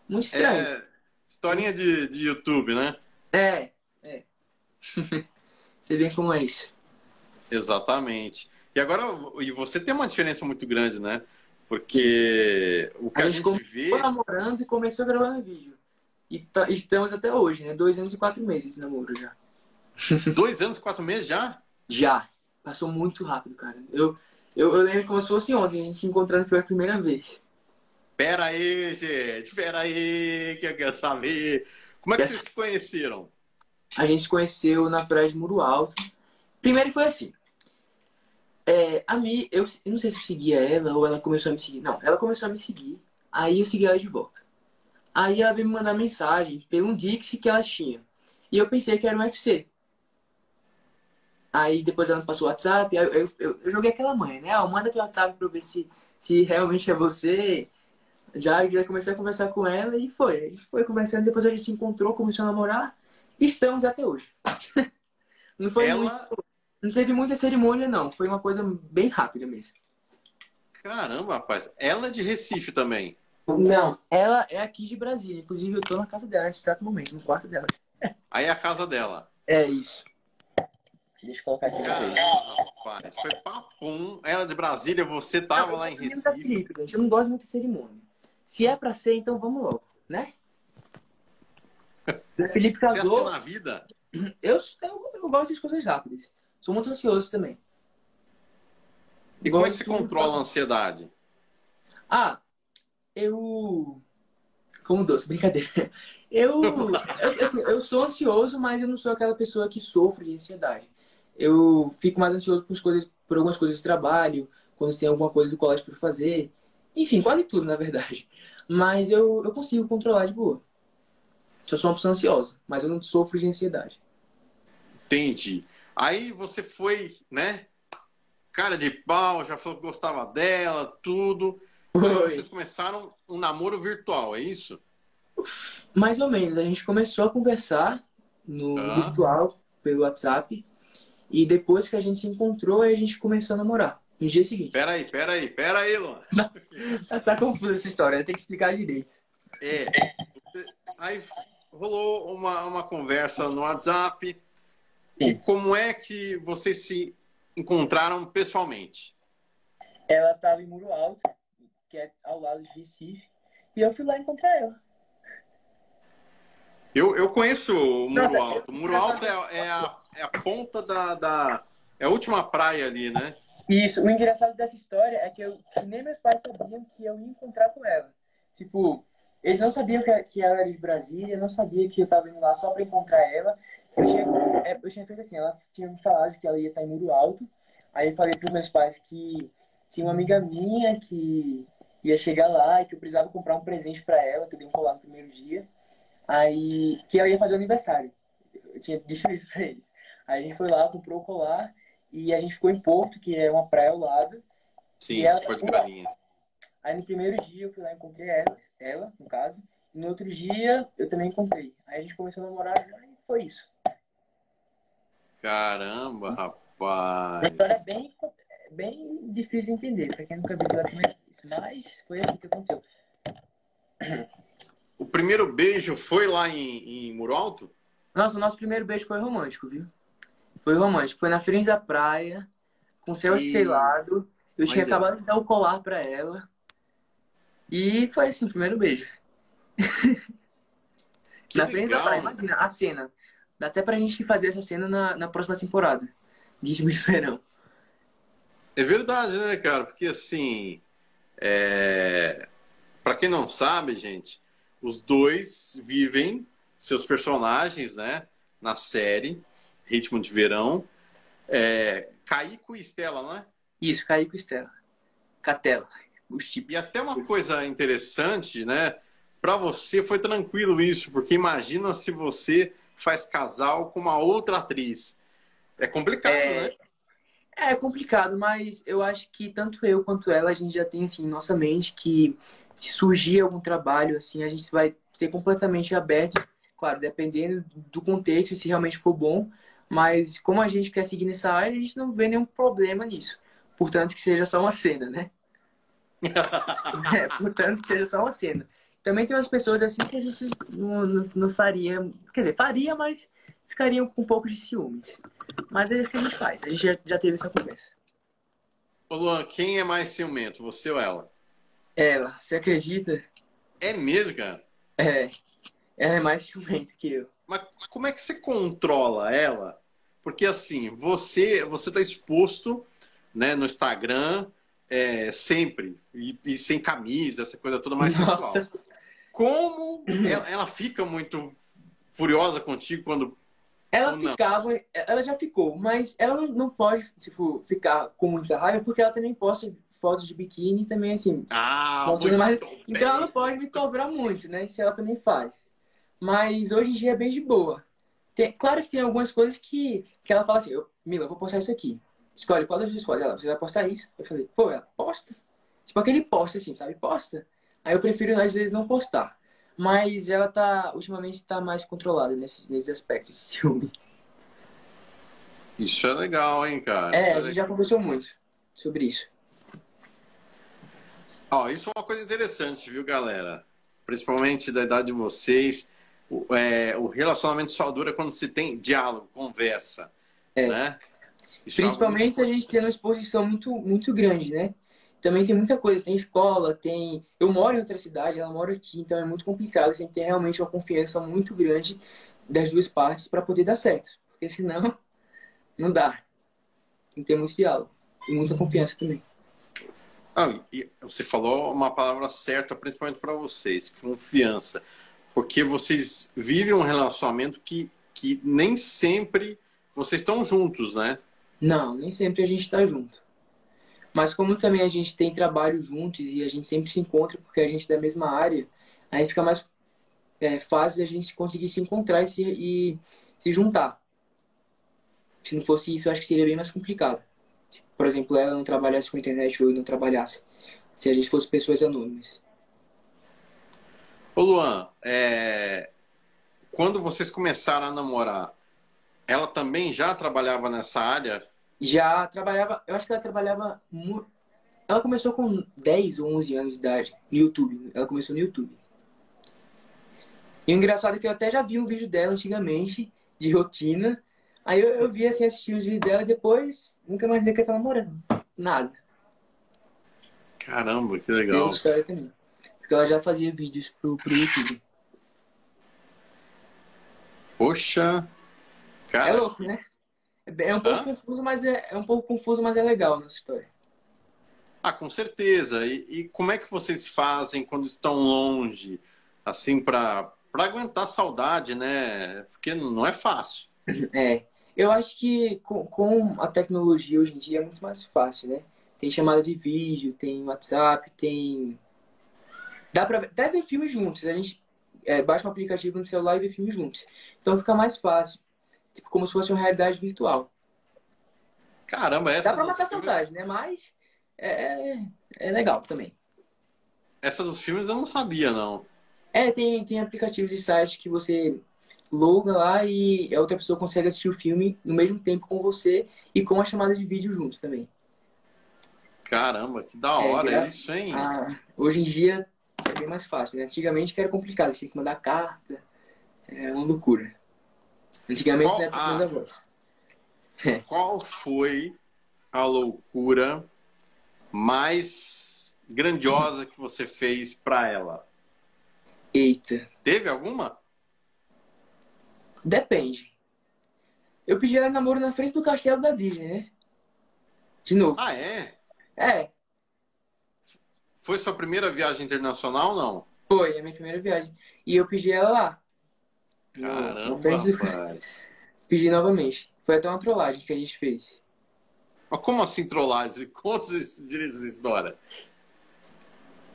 Muito estranho. É, historinha de YouTube, né? É. Você vê como é isso. Exatamente. E agora, e você tem uma diferença muito grande, né? Porque o que a gente vê... A gente namorando e começou gravando vídeo. E estamos até hoje, né? 2 anos e 4 meses de namoro já. 2 anos e 4 meses já? Já. Passou muito rápido, cara. Eu lembro como se fosse ontem, a gente se encontrando pela primeira vez. Pera aí, gente. Pera aí, que eu quero saber. Como é que vocês se conheceram? A gente se conheceu na praia de Muro Alto. Primeiro foi assim. Eu não sei se eu seguia ela ou ela começou a me seguir. Não, ela começou a me seguir. Aí eu segui ela de volta. Aí ela veio me mandar mensagem pelo Dixie que ela tinha. E eu pensei que era um UFC. Aí depois ela me passou o WhatsApp. Aí eu joguei aquela manha, né? Ah, manda teu WhatsApp pra eu ver se realmente é você. Já comecei a conversar com ela e foi. A gente foi conversando, depois a gente se encontrou, começou a namorar. E estamos até hoje. Não foi muito... Não teve muita cerimônia, não. Foi uma coisa bem rápida mesmo. Caramba, rapaz. Ela é de Recife também? Não, ela é aqui de Brasília. Inclusive, eu tô na casa dela nesse exato momento, no quarto dela. Aí é a casa dela? É isso. Deixa eu colocar aqui pra vocês. Rapaz, foi papum. Ela de Brasília, você tava lá em Recife. Eu não gosto muito de cerimônia. Se é pra ser, então vamos logo, né? O Felipe casou. Você é assim na vida? Eu gosto de coisas rápidas. Sou muito ansioso também. E como é que você controla a ansiedade? Ah, eu... Como doce, brincadeira. Eu sou ansioso, mas eu não sou aquela pessoa que sofre de ansiedade. Eu fico mais ansioso por algumas coisas de trabalho, quando tem alguma coisa do colégio para fazer. Enfim, quase tudo, na verdade. Mas eu consigo controlar de boa. Eu sou uma pessoa ansiosa, mas eu não sofro de ansiedade. Entendi. Aí você foi, né, cara de pau, já falou que gostava dela, tudo. Aí vocês começaram um namoro virtual, é isso? Mais ou menos. A gente começou a conversar no virtual, pelo WhatsApp. E depois que a gente se encontrou, a gente começou a namorar. No dia seguinte. Peraí, Luan. Tá confusa essa história, tem que explicar direito. É. Aí rolou uma conversa no WhatsApp... Sim. E como é que vocês se encontraram pessoalmente? Ela estava em Muro Alto, que é ao lado de Recife, e eu fui lá encontrar ela. Eu conheço o Muro Alto. O Muro Alto é a ponta da... É a última praia ali, né? Isso. O engraçado dessa história é que nem meus pais sabiam que eu ia encontrar com ela. Tipo, eles não sabiam que ela era de Brasília, não sabiam que eu estava indo lá só para encontrar ela. Eu tinha feito assim, ela tinha me falado que ela ia estar em Muro Alto. Aí eu falei para os meus pais que tinha uma amiga minha que ia chegar lá e que eu precisava comprar um presente para ela, que eu dei um colar no primeiro dia. Aí que ela ia fazer o aniversário. Eu tinha dito isso para eles. Aí a gente foi lá, comprou o colar e a gente ficou em Porto, que é uma praia ao lado. Sim, ela foi de Galinhas. Aí no primeiro dia eu fui lá e encontrei ela, no caso. E no outro dia eu também encontrei. Aí a gente começou a namorar e foi isso. Caramba, rapaz. A história é bem difícil de entender, pra quem nunca viu ela, mas foi assim que aconteceu. O primeiro beijo foi lá em Muro Alto? Nossa, o nosso primeiro beijo foi romântico, viu? Foi romântico. Foi na frente da praia, com o céu estrelado. Eu tinha acabado de dar o colar pra ela. E foi assim, o primeiro beijo. Na frente da praia, imagina a cena. Dá até pra gente fazer essa cena na próxima temporada. Ritmo de Verão. É verdade, né, cara? Porque assim... Pra quem não sabe, gente... Os dois vivem seus personagens, né? Na série Ritmo de Verão. Caíco e Estela, não é? Isso, Caíco e Estela. Catela. E até uma coisa interessante, né? Pra você foi tranquilo isso, porque imagina se você faz casal com uma outra atriz. É complicado, né? É complicado, mas eu acho que tanto eu quanto ela, a gente já tem, assim, em nossa mente que... Se surgir algum trabalho, assim, a gente vai ser completamente aberto, claro, dependendo do contexto, se realmente for bom, mas como a gente quer seguir nessa área, a gente não vê nenhum problema nisso. Portanto, que seja só uma cena, né? Portanto, que seja só uma cena. Também tem umas pessoas assim que a gente não faria, quer dizer, faria, mas ficariam com um pouco de ciúmes. Mas é o que a gente faz, a gente já teve essa conversa. Ô Luan, quem é mais ciumento, você ou ela? Ela, você acredita? É mesmo, cara? Ela é mais ciumenta que eu. Mas como é que você controla ela? Porque assim, você tá exposto, né, no Instagram sempre, e sem camisa, essa coisa toda mais sexual. Como ela fica muito furiosa contigo quando... Ela ficava, ela já ficou, mas ela não pode, tipo, ficar com muita raiva, porque ela também posta fotos de biquíni também, assim. Mais... Então ela não pode me cobrar muito, né? Isso ela também faz. Mas hoje em dia é bem de boa. Claro que tem algumas coisas que ela fala assim, Mila, eu vou postar isso aqui. Escolhe qual das duas coisas. Ela, você vai postar isso? Eu falei, pô, ela posta. Tipo aquele posta, assim, sabe? Posta. Aí eu prefiro, às vezes, não postar. Mas ela tá, ultimamente, tá mais controlada nesses aspectos de ciúme. Isso é legal, hein, cara? A gente já conversou muito sobre isso. Isso é uma coisa interessante, viu, galera? Principalmente da idade de vocês. O relacionamento só dura quando se tem diálogo, conversa. Né? Principalmente se a gente tem uma exposição muito, muito grande, né? Também tem muita coisa. Tem escola, tem... Eu moro em outra cidade, ela mora aqui. Então é muito complicado. A gente tem que ter realmente uma confiança muito grande das duas partes para poder dar certo. Porque senão, não dá. Tem que ter muito diálogo. E muita confiança também. E você falou uma palavra certa, principalmente para vocês, confiança. Porque vocês vivem um relacionamento que nem sempre vocês estão juntos, né? Não, nem sempre a gente está junto. Mas como também a gente tem trabalho juntos e a gente sempre se encontra porque a gente é da mesma área, aí fica mais fácil a gente conseguir se encontrar e se juntar. Se não fosse isso, eu acho que seria bem mais complicado. Por exemplo, ela não trabalhasse com internet ou eu não trabalhasse. Se a gente fosse pessoas anônimas. Ô Luan, quando vocês começaram a namorar, ela também já trabalhava nessa área? Já trabalhava, eu acho que ela trabalhava... Ela começou com 10 ou 11 anos de idade no YouTube. Ela começou no YouTube. E o engraçado é que eu até já vi um vídeo dela antigamente, de rotina... Aí eu vi, assim, assistir os vídeos dela e depois nunca imaginei que ela tá namorando. Nada. Caramba, que legal. Tem história também. Porque ela já fazia vídeos pro YouTube. Poxa. Cara. É louco, né? É um pouco confuso, mas é um pouco confuso, mas é legal nessa história. Com certeza. E como é que vocês fazem quando estão longe? Assim, pra aguentar a saudade, né? Porque não é fácil. Eu acho que com a tecnologia hoje em dia é muito mais fácil, né? Tem chamada de vídeo, tem WhatsApp, tem... Dá pra ver, até ver filmes juntos. A gente baixa um aplicativo no celular e vê filmes juntos. Então fica mais fácil. Tipo, como se fosse uma realidade virtual. Caramba, essa... Dá pra matar saudade, né? Mas é legal também. Essa dos filmes eu não sabia, não. Tem aplicativos e sites que você... loga lá e a outra pessoa consegue assistir o filme no mesmo tempo com você e com a chamada de vídeo juntos também. Caramba, que da hora isso, hein? Hoje em dia é bem mais fácil, né? Antigamente que era complicado, você tem que mandar carta, é uma loucura. Antigamente você era a voz. Qual foi a loucura mais grandiosa que você fez pra ela? Eita. Teve alguma? Depende. Eu pedi ela namoro na frente do castelo da Disney, né? De novo. Ah, é? É. Foi sua primeira viagem internacional ou não? Foi, a minha primeira viagem. E eu pedi ela lá. Caramba, rapaz. Pedi novamente. Foi até uma trollagem que a gente fez. Mas como assim trollagem? Conta direito essa história.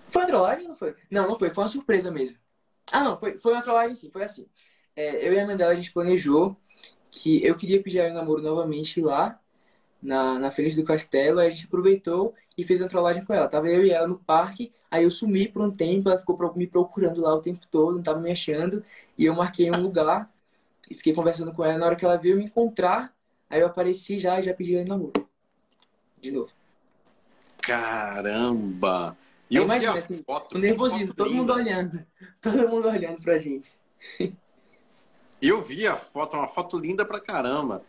Foi uma trollagem ou não foi? Não, não foi. Foi uma surpresa mesmo. Ah, não. Foi uma trollagem sim. Foi assim. É, eu e a Mandela, a gente planejou que eu queria pedir ela namoro novamente lá, na frente do castelo. Aí a gente aproveitou e fez uma trollagem com ela. Tava eu e ela no parque. Aí eu sumi por um tempo. Ela ficou me procurando lá o tempo todo. Não tava me achando. E eu marquei um lugar. E fiquei conversando com ela. Na hora que ela veio me encontrar, aí eu apareci já e já pedi ela em namoro. De novo. Caramba! E eu vi a foto, o nervosismo, todo mundo olhando. Todo mundo olhando pra gente. Eu vi a foto, uma foto linda pra caramba.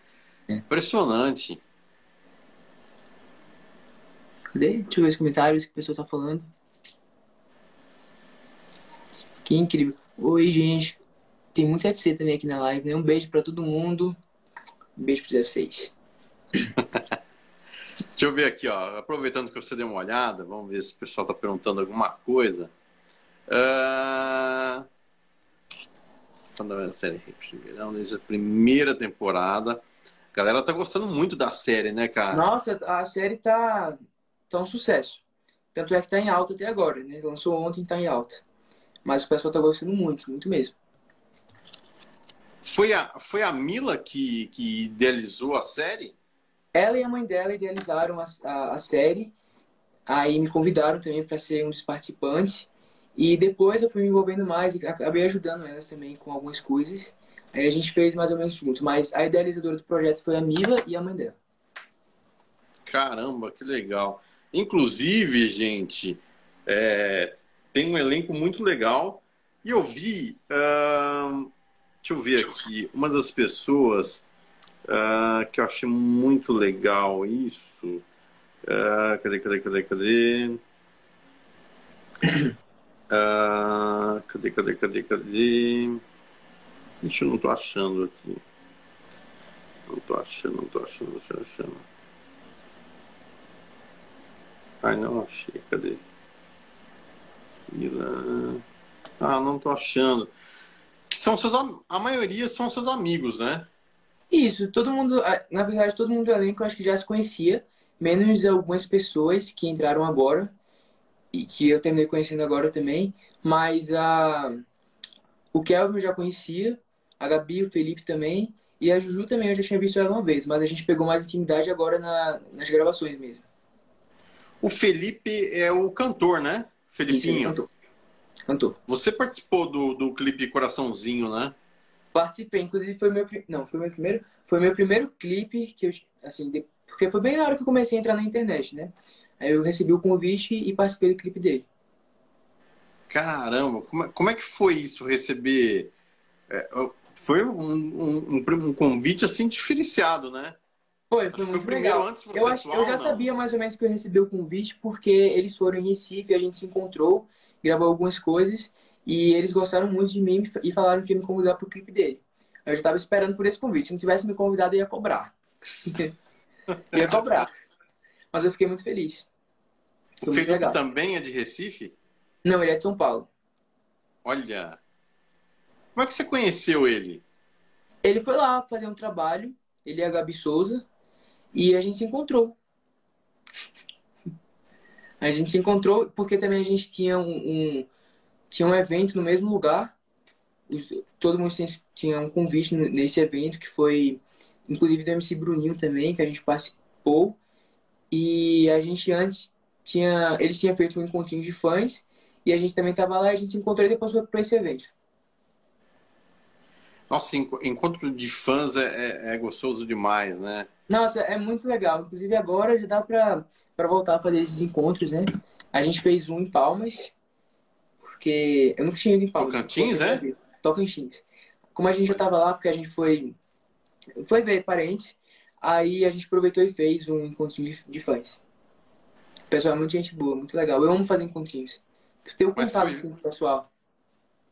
É. Impressionante. Cadê? Deixa eu ver os comentários que o pessoal tá falando. Que incrível. Oi, gente. Tem muito FC também aqui na live, né? Um beijo pra todo mundo. Um beijo pros FCs. Deixa eu ver aqui, ó. Aproveitando que você deu uma olhada, vamos ver se o pessoal tá perguntando alguma coisa. Falando da série Ritmo de Verão, desde a primeira temporada. A galera tá gostando muito da série, né, cara? Nossa, a série tá um sucesso. Tanto é que tá em alta até agora, né? Lançou ontem, tá em alta. Mas o pessoal tá gostando muito, muito mesmo. Foi a Mila que idealizou a série? Ela e a mãe dela idealizaram a série. Aí me convidaram também para ser um dos participantes. E depois eu fui me envolvendo mais e acabei ajudando elas também com algumas coisas. Aí a gente fez mais ou menos junto. Mas a idealizadora do projeto foi a Mila e a mãe dela. Caramba, que legal. Inclusive, gente, tem um elenco muito legal. E eu vi... Deixa eu ver aqui. Uma das pessoas que eu achei muito legal isso. Cadê? Ixi, eu não tô achando aqui. Não tô achando. Ai, não achei. Cadê? Ah, não tô achando. Que são a maioria são seus amigos, né? Isso, todo mundo, na verdade, todo mundo do elenco eu acho que já se conhecia, menos algumas pessoas que entraram agora e que eu terminei conhecendo agora também, mas o Kelvin eu já conhecia, a Gabi, o Felipe também, e a Juju também eu já tinha visto ela uma vez, mas a gente pegou mais intimidade agora nas gravações mesmo. O Felipe é o cantor, né? Felipinho. Isso, é o cantor. Cantor. Você participou do clipe Coraçãozinho, né? Participei, inclusive foi meu primeiro clipe que eu, assim, porque foi bem na hora que eu comecei a entrar na internet, né? Aí eu recebi o convite e participei do clipe dele. Caramba, como é que foi isso, receber? Foi um convite assim diferenciado, né? Foi muito legal. Antes eu acho que eu já sabia mais ou menos que eu recebi o convite, porque eles foram em Recife, a gente se encontrou, gravou algumas coisas e eles gostaram muito de mim e falaram que ia me convidar pro clipe dele. Eu já estava esperando por esse convite. Se não tivesse me convidado, eu ia cobrar. Mas eu fiquei muito feliz. Foi o Felipe também é de Recife? Não, ele é de São Paulo. Olha! Como é que você conheceu ele? Ele foi lá fazer um trabalho, ele é a Gabi Souza, e a gente se encontrou. A gente se encontrou porque também a gente tinha um evento no mesmo lugar. Todo mundo tinha um convite nesse evento, que foi inclusive do MC Bruninho também, que a gente participou. E a gente antes eles tinham feito um encontrinho de fãs e a gente também estava lá, a gente se encontrou e depois foi para esse evento. Nossa, encontro de fãs é gostoso demais, né? Nossa, é muito legal. Inclusive agora já dá para voltar a fazer esses encontros, né? A gente fez um em Palmas, porque eu nunca tinha ido em Palmas. Tocantins, é? Tocantins. Como a gente já tava lá, porque a gente foi ver parentes, aí a gente aproveitou e fez um encontrinho de fãs. O pessoal é muita gente boa, muito legal. Eu amo fazer encontrinhos. Ter o contato com o pessoal.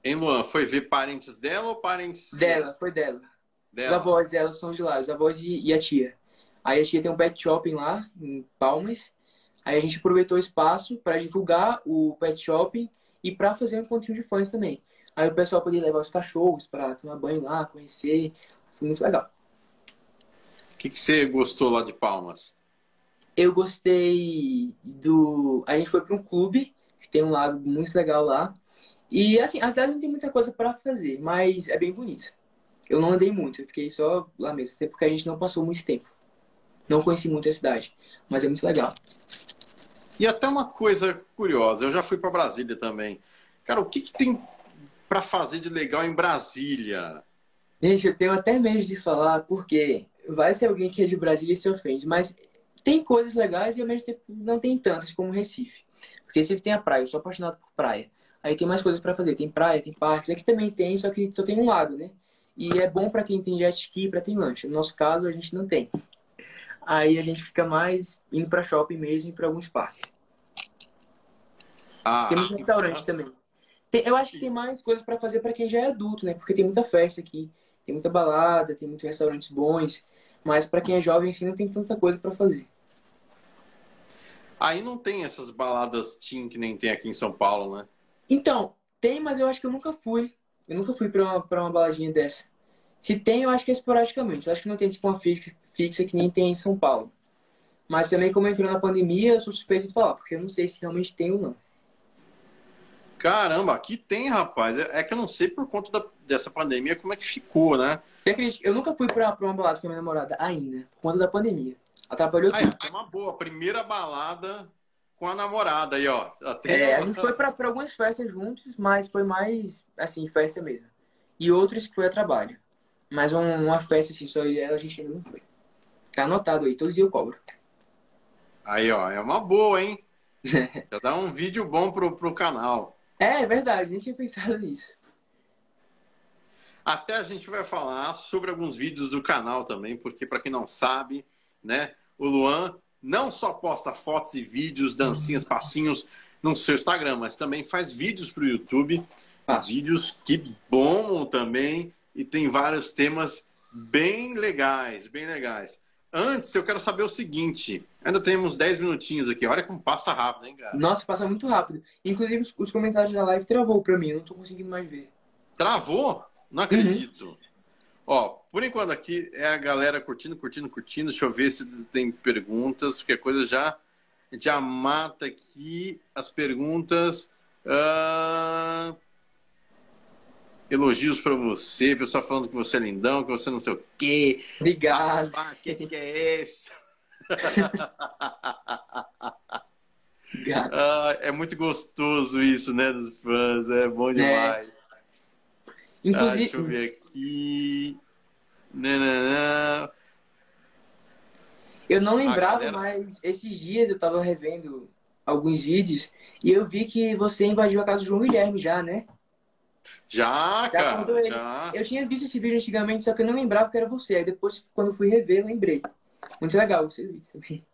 Em Luan, foi ver parentes dela ou parentes... Dela, foi dela. Os avós dela são de lá, os avós e a tia. Aí a tia tem um pet shopping lá, em Palmas. Aí a gente aproveitou o espaço para divulgar o pet shopping e para fazer um encontrinho de fãs também. Aí o pessoal podia levar os cachorros para tomar banho lá, conhecer. Foi muito legal. O que você gostou lá de Palmas? Eu gostei do... A gente foi para um clube, que tem um lago muito legal lá. E assim, a cidade não tem muita coisa para fazer, mas é bem bonito. Eu não andei muito, eu fiquei só lá mesmo, até porque a gente não passou muito tempo. Não conheci muito a cidade, mas é muito legal. E até uma coisa curiosa, eu já fui para Brasília também. Cara, o que tem para fazer de legal em Brasília? Gente, eu tenho até medo de falar, porque vai ser alguém que é de Brasília e se ofende, mas tem coisas legais e ao mesmo tempo não tem tantas como Recife. Porque Recife tem a praia, eu sou apaixonado por praia. Aí tem mais coisas para fazer, tem praia, tem parques, aqui também tem, só que só tem um lado, né? E é bom para quem tem jet ski, para quem tem lancha. No nosso caso, a gente não tem. Aí a gente fica mais indo para shopping mesmo e para alguns parques. Ah, tem muito restaurante também. Tem, eu acho que tem mais coisas para fazer para quem já é adulto, né? Porque tem muita festa aqui, tem muita balada, tem muitos restaurantes bons. Mas para quem é jovem, assim, não tem tanta coisa para fazer. Aí não tem essas baladas teen que nem tem aqui em São Paulo, né? Então, tem, mas eu acho que eu nunca fui. Eu nunca fui pra uma baladinha dessa. Se tem, eu acho que é esporadicamente. Eu acho que não tem tipo uma fixa que nem tem em São Paulo. Mas também, como entrou na pandemia, eu sou suspeito de falar, porque eu não sei se realmente tem ou não. Caramba, aqui tem, rapaz. É que eu não sei por conta dessa pandemia como é que ficou, né? Eu nunca fui pra uma balada com a minha namorada ainda, por conta da pandemia. Atrapalhou tudo. É uma boa. Primeira balada... com a namorada aí, ó. A gente foi pra algumas festas juntos, mas foi mais, assim, festa mesmo. E outros que foi a trabalho. Mas uma festa, assim, só ela a gente ainda não foi. Tá anotado aí, todo dia eu cobro. Aí, ó, é uma boa, hein? Já dá um vídeo bom pro canal. É verdade, nem tinha pensado nisso. Até a gente vai falar sobre alguns vídeos do canal também, porque pra quem não sabe, né, o Luan... não só posta fotos e vídeos, dancinhas, passinhos no seu Instagram, mas também faz vídeos para o YouTube. Vídeos que bombam também e tem vários temas bem legais, bem legais. Antes, eu quero saber o seguinte. Ainda temos 10 minutinhos aqui. Olha como passa rápido, hein, cara? Nossa, passa muito rápido. Inclusive, os comentários da live travou para mim. Eu não estou conseguindo mais ver. Travou? Não acredito. Uhum. Ó, por enquanto aqui é a galera curtindo. Deixa eu ver se tem perguntas, porque a coisa já mata aqui as perguntas. Elogios pra você, pessoal falando que você é lindão, que você não sei o quê. Obrigado. Que é isso? Obrigado. É muito gostoso isso, né, dos fãs. É bom demais. Inclusive... deixa eu ver aqui. E... eu não lembrava, galera... mas esses dias eu tava revendo alguns vídeos e eu vi que você invadiu a casa do João Guilherme já, né? Já, cara. Eu tinha visto esse vídeo antigamente, só que eu não lembrava que era você. Aí depois, quando eu fui rever, eu lembrei. Muito legal esse vídeo também.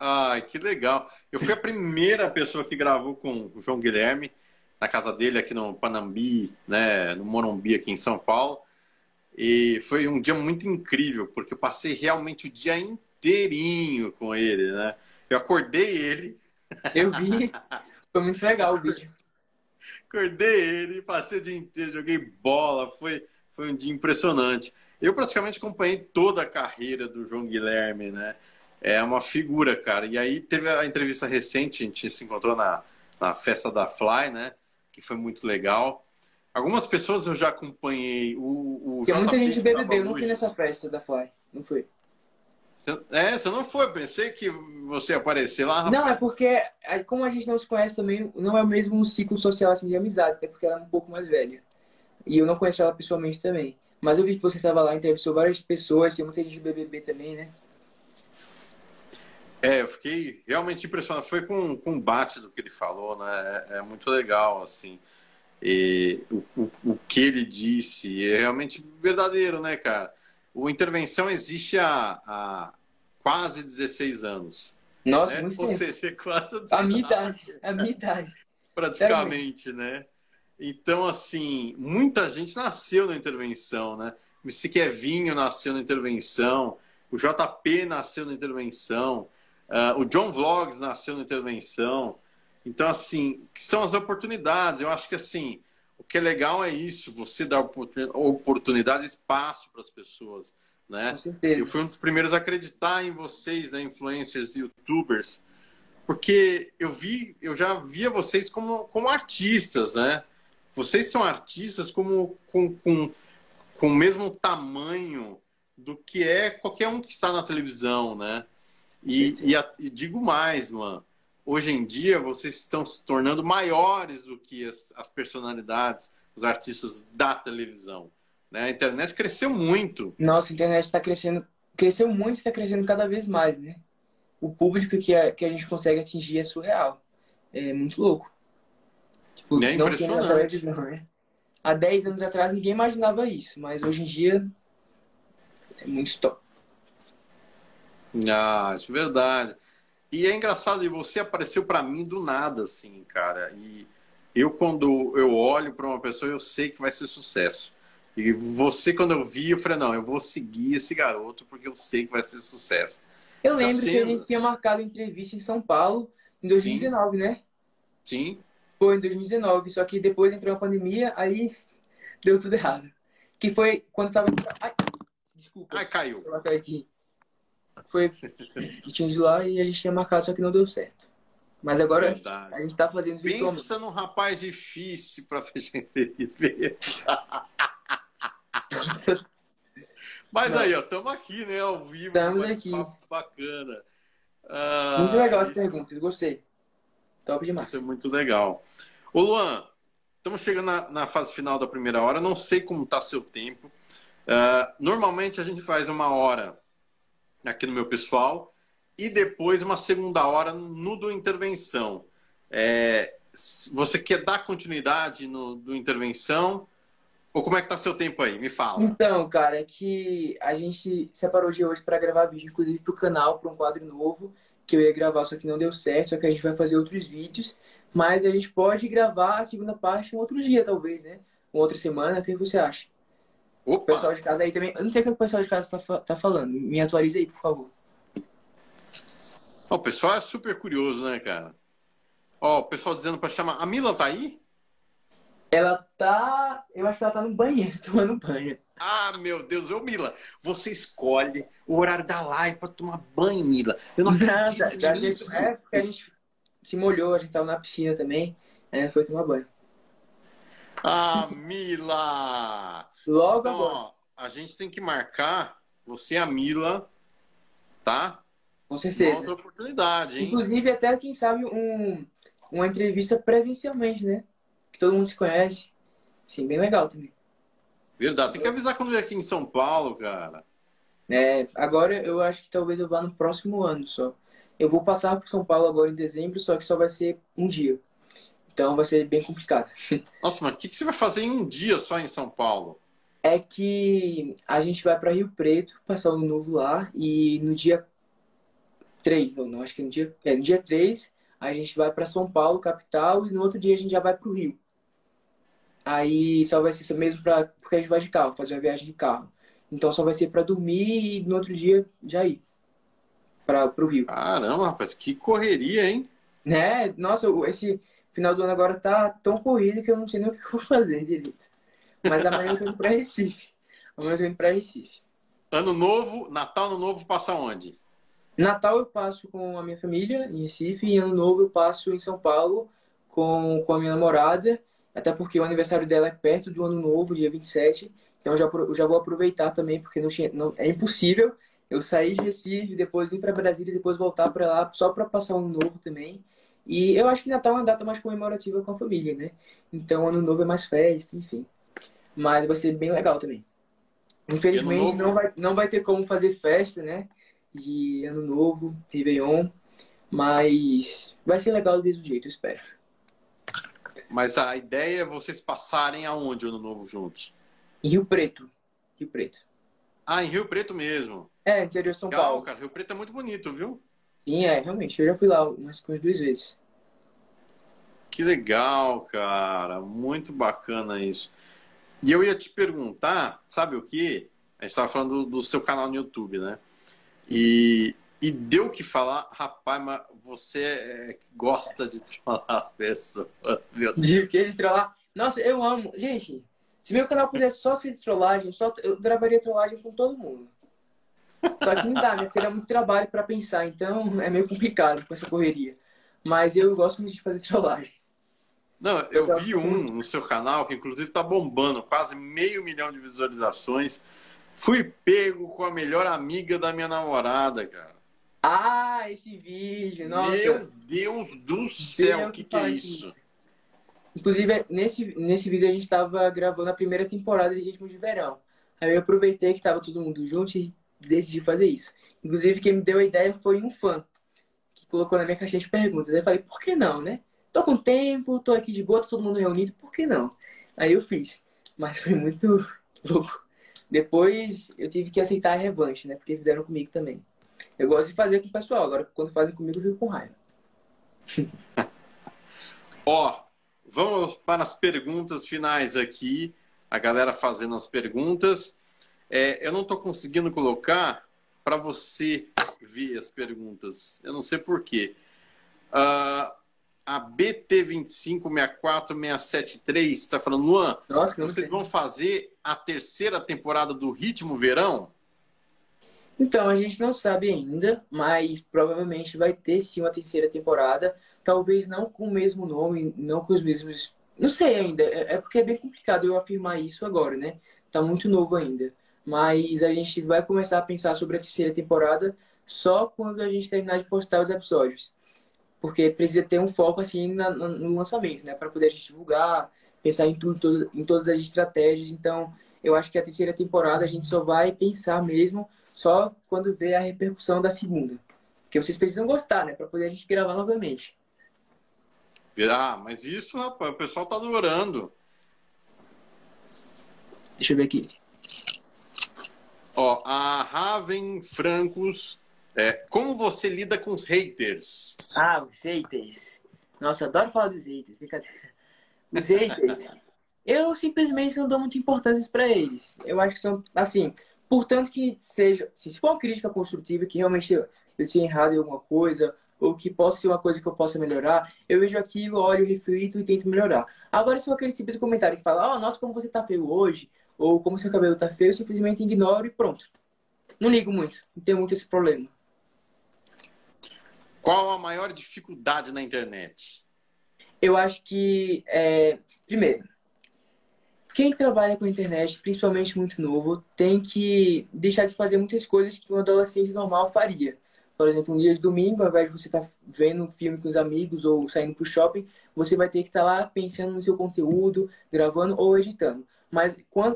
Ai, que legal. Eu fui a primeira pessoa que gravou com o João Guilherme na casa dele aqui no Panambi, né, no Morumbi aqui em São Paulo. E foi um dia muito incrível, porque eu passei realmente o dia inteirinho com ele, né? Eu acordei ele. Eu vi. Foi muito legal o vídeo. Acordei ele, passei o dia inteiro, joguei bola, foi um dia impressionante. Eu praticamente acompanhei toda a carreira do João Guilherme, né? É uma figura, cara. E aí teve a entrevista recente, a gente se encontrou na festa da Fly, né? Que foi muito legal. Algumas pessoas eu já acompanhei. Tem muita gente bebeu, eu não fui nessa festa da Fly. Não fui. Você não foi? Pensei que você ia aparecer lá. Não, é porque, como a gente não se conhece também, não é o mesmo ciclo social assim, de amizade, até porque ela é um pouco mais velha. E eu não conheço ela pessoalmente também. Mas eu vi que você estava lá, entrevistou várias pessoas, tem muita gente do BBB também, né? É, eu fiquei realmente impressionado. Foi com o bate do que ele falou, né? É muito legal, assim. E o que ele disse é realmente verdadeiro, né, cara? O Intervenção existe há quase 16 anos. Nossa, né? Muito. Ou seja, é quase a minha idade. Praticamente, né? Então, assim, muita gente nasceu na Intervenção, né? O Siquevinho nasceu na Intervenção, o JP nasceu na Intervenção, o John Vlogs nasceu na Intervenção. Então, assim, que são as oportunidades. Eu acho que, assim, o que é legal é isso, você dar oportunidade, espaço para as pessoas, né? Com certeza. Eu fui um dos primeiros a acreditar em vocês, né, influencers e youtubers, porque eu já via vocês como artistas, né? Vocês são artistas com o mesmo tamanho do que é qualquer um que está na televisão, né? E digo mais, Luan. Hoje em dia, vocês estão se tornando maiores do que as personalidades, os artistas da televisão, né? A internet cresceu muito. Nossa, a internet está crescendo. Cresceu muito e está crescendo cada vez mais, né? O público que a gente consegue atingir é surreal. É muito louco. Tipo, é impressionante. Não, né? Há 10 anos atrás, ninguém imaginava isso. Mas hoje em dia, é muito top. Ah, isso é verdade. E é engraçado, e você apareceu para mim do nada, assim, cara. E eu, quando eu olho para uma pessoa, eu sei que vai ser sucesso. E você, quando eu vi, eu falei, não, eu vou seguir esse garoto porque eu sei que vai ser sucesso. Eu lembro que a gente tinha marcado entrevista em São Paulo em 2019, Sim. né? Sim. Foi em 2019, só que depois entrou a pandemia, aí deu tudo errado. Que foi quando tava... Ai, desculpa. Ai, caiu. Ela caiu aqui. Foi tinha de lá e a gente tinha marcado, só que não deu certo. Mas agora verdade. A gente tá fazendo virtualmente. Pensa num rapaz difícil pra fechar entrevista. Mas nossa. Aí, ó, estamos aqui, né? Ao vivo. Estamos aqui. Bacana. Ah, muito legal essa pergunta, eu gostei. Top demais. Isso é muito legal. Ô, Luan, estamos chegando na fase final da primeira hora. Não sei como está seu tempo. Normalmente a gente faz uma hora aqui no meu pessoal e depois uma segunda hora no do Intervenção. Você quer dar continuidade no do Intervenção? Ou como é que tá seu tempo aí? Me fala. Então, cara, é que a gente separou de hoje para gravar vídeo, inclusive pro canal, para um quadro novo, que eu ia gravar, só que não deu certo, só que a gente vai fazer outros vídeos, mas a gente pode gravar a segunda parte um outro dia, talvez, né? Uma outra semana, o que você acha? Opa. O pessoal de casa aí também... Eu não sei o que o pessoal de casa tá falando. Me atualiza aí, por favor. O pessoal é super curioso, né, cara? Ó, o pessoal dizendo para chamar... A Mila tá aí? Ela tá... Eu acho que ela tá no banheiro, tomando banho. Ah, meu Deus. Ô, Mila, você escolhe o horário da live pra tomar banho, Mila. Eu não acredito nisso. É, porque a gente se molhou, a gente tava na piscina também. Aí foi tomar banho. Ah, Mila! Logo então, agora. Ó, a gente tem que marcar você e a Mila, tá? Com certeza. Uma outra oportunidade, hein? Inclusive, até, quem sabe, uma entrevista presencialmente, né? Que todo mundo se conhece. Sim, bem legal também. Verdade. Tem que avisar quando eu aqui em São Paulo, cara. É, agora eu acho que talvez eu vá no próximo ano só. Eu vou passar por São Paulo agora em dezembro, só que só vai ser um dia. Então vai ser bem complicado. Nossa, mas o que você vai fazer em um dia só em São Paulo? É que a gente vai para Rio Preto, passar o ano novo lá, e no dia 3, não, acho que no dia 3 a gente vai para São Paulo, capital, e no outro dia a gente já vai pro Rio. Aí só vai ser isso mesmo porque a gente vai de carro, fazer uma viagem de carro. Então só vai ser para dormir e no outro dia já ir pro Rio. Caramba, rapaz, que correria, hein? Né? Nossa, esse final do ano agora tá tão corrido que eu não sei nem o que eu vou fazer direito. Mas amanhã eu tô indo pra Recife. Amanhã eu tô indo pra Recife. Ano novo, Natal, ano novo, passa onde? Natal eu passo com a minha família em Recife e ano novo eu passo em São Paulo com a minha namorada. Até porque o aniversário dela é perto do ano novo, dia 27. Então eu já vou aproveitar também, porque é impossível eu sair de Recife, depois ir para Brasília, depois voltar para lá, só para passar o ano novo também. E eu acho que Natal é uma data mais comemorativa com a família, né? Então ano novo é mais festa, enfim. Mas vai ser bem legal também. Infelizmente não vai ter como fazer festa, né? de Ano Novo, Réveillon, mas vai ser legal do mesmo jeito, eu espero. Mas a ideia é vocês passarem aonde o Ano Novo juntos? Em Rio Preto. Rio Preto. Ah, em Rio Preto mesmo? É, interior de São Paulo. Cara, Rio Preto é muito bonito, viu? Sim, é, realmente. Eu já fui lá umas 2 vezes. Que legal, cara. Muito bacana isso. E eu ia te perguntar, sabe o que? A gente estava falando do seu canal no YouTube, né? E deu o que falar, rapaz, mas você gosta de trollar as pessoas, meu Deus. De que de trollar? Nossa, eu amo. Gente, se meu canal pudesse só ser de trollagem, eu gravaria trollagem com todo mundo. Só que não dá, né? Porque dá muito trabalho para pensar, então é meio complicado com essa correria. Mas eu gosto muito de fazer trollagem. Não, eu vi um no seu canal que inclusive tá bombando, quase 500 mil de visualizações. Fui pego com a melhor amiga da minha namorada, cara. Ah, esse vídeo, nossa. Meu Deus do céu, que é isso? Inclusive, nesse vídeo a gente tava gravando a primeira temporada de Ritmo de Verão. Aí eu aproveitei que tava todo mundo junto e decidi fazer isso. Inclusive, quem me deu a ideia foi um fã, que colocou na minha caixinha de perguntas. Aí eu falei, por que não, né? Tô com tempo, tô aqui de boa, todo mundo reunido, por que não? Aí eu fiz, mas foi muito louco. Depois eu tive que aceitar a revanche, né? Porque fizeram comigo também. Eu gosto de fazer com o pessoal, agora quando fazem comigo eu fico com raiva. Ó, vamos para as perguntas finais aqui. A galera fazendo as perguntas. Eu não tô conseguindo colocar para você ver as perguntas. Eu não sei porquê. A BT2564673 está falando, Luan, nossa, vocês vão fazer a 3ª temporada do Ritmo Verão? Então, a gente não sabe ainda, mas provavelmente vai ter sim uma 3ª temporada. Talvez não com o mesmo nome, não com os mesmos... Não sei ainda, é porque é bem complicado eu afirmar isso agora, né? Tá muito novo ainda. Mas a gente vai começar a pensar sobre a 3ª temporada só quando a gente terminar de postar os episódios. Porque precisa ter um foco assim no lançamento, né? Para poder a gente divulgar, pensar em todas as estratégias. Então, eu acho que a 3ª temporada a gente só vai pensar mesmo só quando ver a repercussão da 2ª. Porque vocês precisam gostar, né? Para poder a gente gravar novamente. Ah, mas isso, rapaz, o pessoal tá adorando. Deixa eu ver aqui. Ó, a Raven Francos... como você lida com os haters? Ah, os haters. Nossa, adoro falar dos haters. Brincadeira. Os haters. Eu simplesmente não dou muita importância para eles. Eu acho que são, assim, portanto que seja... Se for uma crítica construtiva que realmente eu tinha errado em alguma coisa, ou que possa ser uma coisa que eu possa melhorar, eu vejo aquilo, olho, reflito e tento melhorar. Agora, se for aquele tipo de comentário que fala, ó, nossa, como você tá feio hoje, ou como seu cabelo tá feio, eu simplesmente ignoro e pronto. Não ligo muito. Não tenho muito esse problema. Qual a maior dificuldade na internet? Eu acho que, primeiro, quem trabalha com internet, principalmente muito novo, tem que deixar de fazer muitas coisas que um adolescente normal faria. Por exemplo, um dia de domingo, ao invés de você estar vendo um filme com os amigos ou saindo para o shopping, você vai ter que estar lá pensando no seu conteúdo, gravando ou editando. Mas como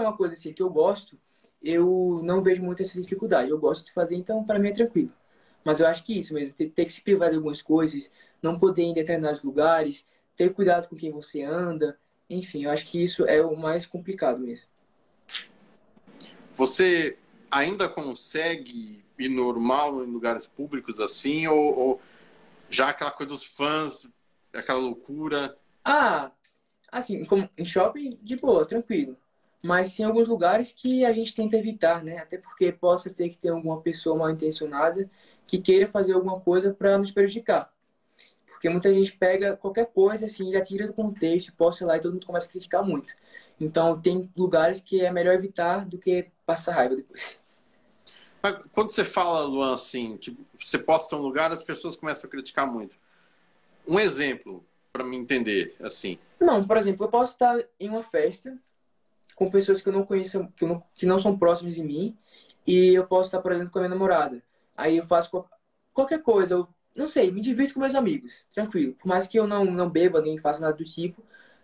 é uma coisa assim que eu gosto, eu não vejo muito essa dificuldade. Eu gosto de fazer, então para mim é tranquilo. Mas eu acho que isso mesmo, ter que se privar de algumas coisas, não poder ir em determinados lugares, ter cuidado com quem você anda. Enfim, eu acho que isso é o mais complicado mesmo. Você ainda consegue ir normal em lugares públicos assim? Ou já aquela coisa dos fãs, aquela loucura? Ah, assim, como em shopping, de boa, tranquilo. Mas tem alguns lugares que a gente tenta evitar, né? Até porque possa ser que tenha alguma pessoa mal intencionada que queira fazer alguma coisa para nos prejudicar. Porque muita gente pega qualquer coisa assim, já tira do contexto, posta lá e todo mundo começa a criticar muito. Então tem lugares que é melhor evitar do que passar raiva depois. Mas quando você fala, Luan, assim, tipo, você posta um lugar, as pessoas começam a criticar muito. Um exemplo, para me entender, assim. Não, por exemplo, eu posso estar em uma festa com pessoas que eu não conheço, que não são próximas de mim, e eu posso estar, por exemplo, com a minha namorada. Aí eu faço qualquer coisa, eu não sei, me divirto com meus amigos, tranquilo. Por mais que eu não beba, nem faça nada do tipo,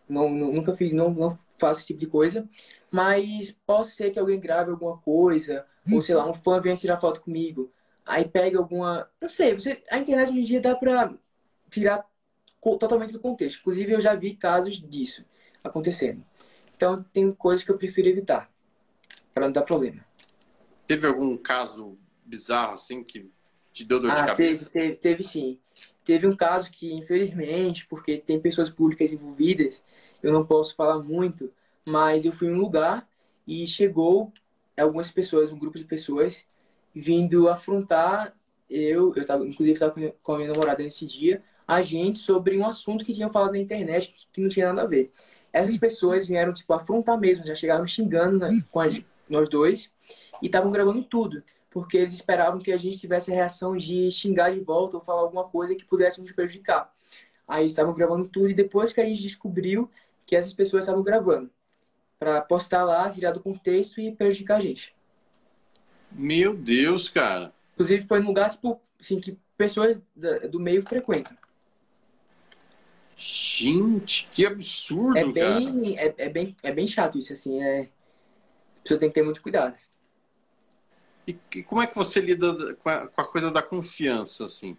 nunca fiz, não faço esse tipo de coisa, mas posso ser que alguém grave alguma coisa, Ou sei lá, um fã vem tirar foto comigo. Aí pega alguma... Não sei, a internet hoje em dia dá pra tirar totalmente do contexto. Inclusive eu já vi casos disso acontecendo. Então tem coisas que eu prefiro evitar, pra não dar problema. Teve algum caso bizarro assim que te deu dor de cabeça? Teve sim. Teve um caso que, infelizmente, porque tem pessoas públicas envolvidas, eu não posso falar muito, mas eu fui em um lugar e chegou algumas pessoas, um grupo de pessoas, vindo afrontar eu. Eu tava, inclusive, com a minha namorada nesse dia, a gente, sobre um assunto que tinham falado na internet que não tinha nada a ver. Essas pessoas vieram, tipo, afrontar mesmo, já chegaram xingando com nós dois e estavam gravando tudo, porque eles esperavam que a gente tivesse a reação de xingar de volta ou falar alguma coisa que pudesse nos prejudicar. Aí estavam gravando tudo e depois que a gente descobriu que essas pessoas estavam gravando para postar lá, tirar do contexto e prejudicar a gente. Meu Deus, cara! Inclusive foi num lugar tipo, assim, que pessoas do meio frequentam. Gente, que absurdo, cara! É bem chato isso, assim. A pessoa tem que ter muito cuidado. E como é que você lida com a coisa da confiança, assim?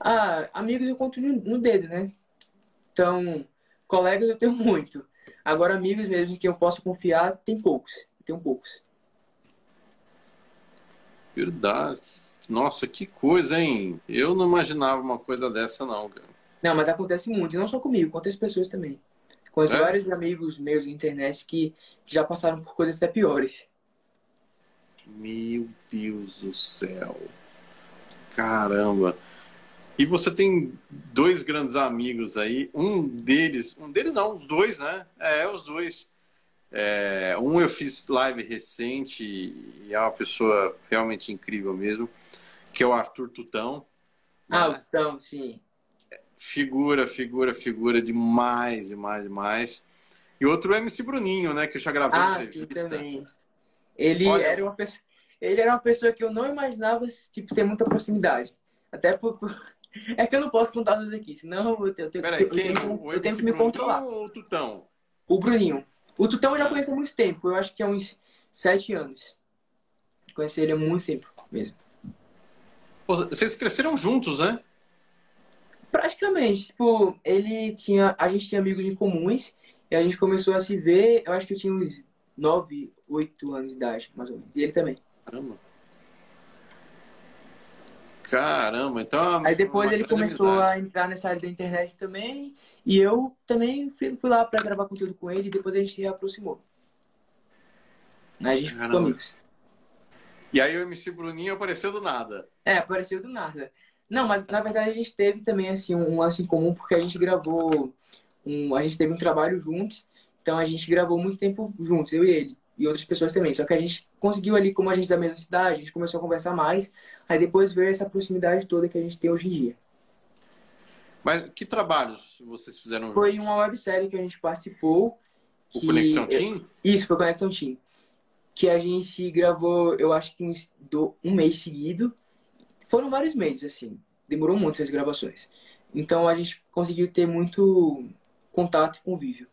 Ah, amigos eu conto no dedo, né? Então, colegas eu tenho muito. Agora, amigos mesmo em que eu posso confiar, tem poucos. Verdade. Nossa, que coisa, hein? Eu não imaginava uma coisa dessa, não, cara. Não, mas acontece muito. E não só comigo, com outras pessoas também. Conheço vários amigos meus na internet que já passaram por coisas até piores. Meu Deus do céu. Caramba. E você tem dois grandes amigos aí. Um deles não, os dois, né? Os dois. Um eu fiz live recente e é uma pessoa realmente incrível mesmo, que é o Arthur Tutão. Ah, o Tutão, sim. Figura demais. E outro é o MC Bruninho, né? Que eu já gravei na entrevista. Sim, também. Ele era uma pessoa que eu não imaginava, tipo, ter muita proximidade. Até por... É que eu não posso contar tudo aqui, senão eu tenho que me controlar. O Tutão? O Bruninho. O Tutão eu já conheço há muito tempo. Eu acho que há uns 7 anos. Conheci ele há muito tempo mesmo. Vocês cresceram juntos, né? Praticamente. Tipo, a gente tinha amigos em comuns e a gente começou a se ver, eu acho que eu tinha uns 9, 8 anos de idade, mais ou menos. E ele também. Caramba, então... Aí depois ele começou a entrar nessa área da internet também, e eu também fui lá pra gravar conteúdo com ele, e depois a gente se aproximou. Aí a gente ficou amigos. E aí o MC Bruninho apareceu do nada. Apareceu do nada. Não, mas na verdade a gente teve também, assim, um lance em comum, porque a gente gravou... A gente teve um trabalho juntos, então a gente gravou muito tempo juntos, eu e ele. E outras pessoas também. Só que a gente conseguiu ali, como a gente da mesma cidade, a gente começou a conversar mais. Aí depois veio essa proximidade toda que a gente tem hoje em dia. Mas que trabalhos vocês fizeram? Foi uma websérie que a gente participou. Conexão Team? Isso, foi Conexão Team. Que a gente gravou, eu acho que um mês seguido. Foram vários meses, assim. Demorou muito essas gravações. Então a gente conseguiu ter muito contato e convívio.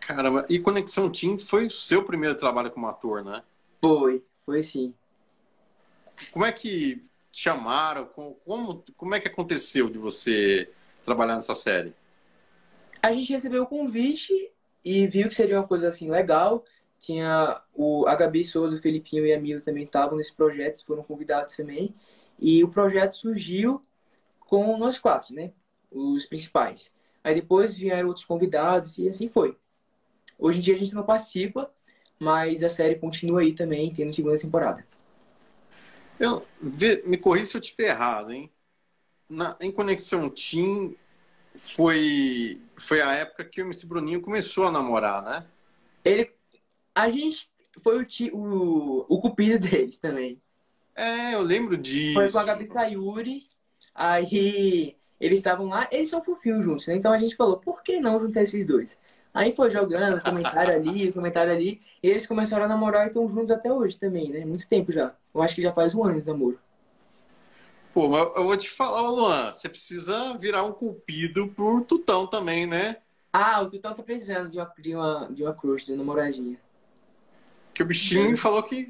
Caramba, e Conexão Team foi o seu primeiro trabalho como ator, né? Foi sim. Como é que te chamaram? Como é que aconteceu de você trabalhar nessa série? A gente recebeu o convite e viu que seria uma coisa assim legal. Tinha a Gabi Souza, o Felipinho e a Mila também estavam nesse projeto, foram convidados também. E o projeto surgiu com nós 4, né? Os principais. Aí depois vieram outros convidados e assim foi. Hoje em dia a gente não participa, mas a série continua aí também, tendo segunda temporada. Me corri se eu estiver errado, hein? Em Conexão Team foi a época que o MC Bruninho começou a namorar, né? A gente foi o cupido deles também. Eu lembro disso. Foi com a Gabi Sayuri, aí eles estavam lá, eles são fofinhos juntos, né? Então a gente falou, por que não juntar esses dois? Aí foi jogando, comentário ali. E eles começaram a namorar e estão juntos até hoje também, né? Muito tempo já. Eu acho que já faz 1 ano de namoro. Pô, mas eu vou te falar, Luan. Você precisa virar um cupido pro Tutão também, né? O Tutão tá precisando de uma crush, de uma namoradinha. Que o bichinho falou que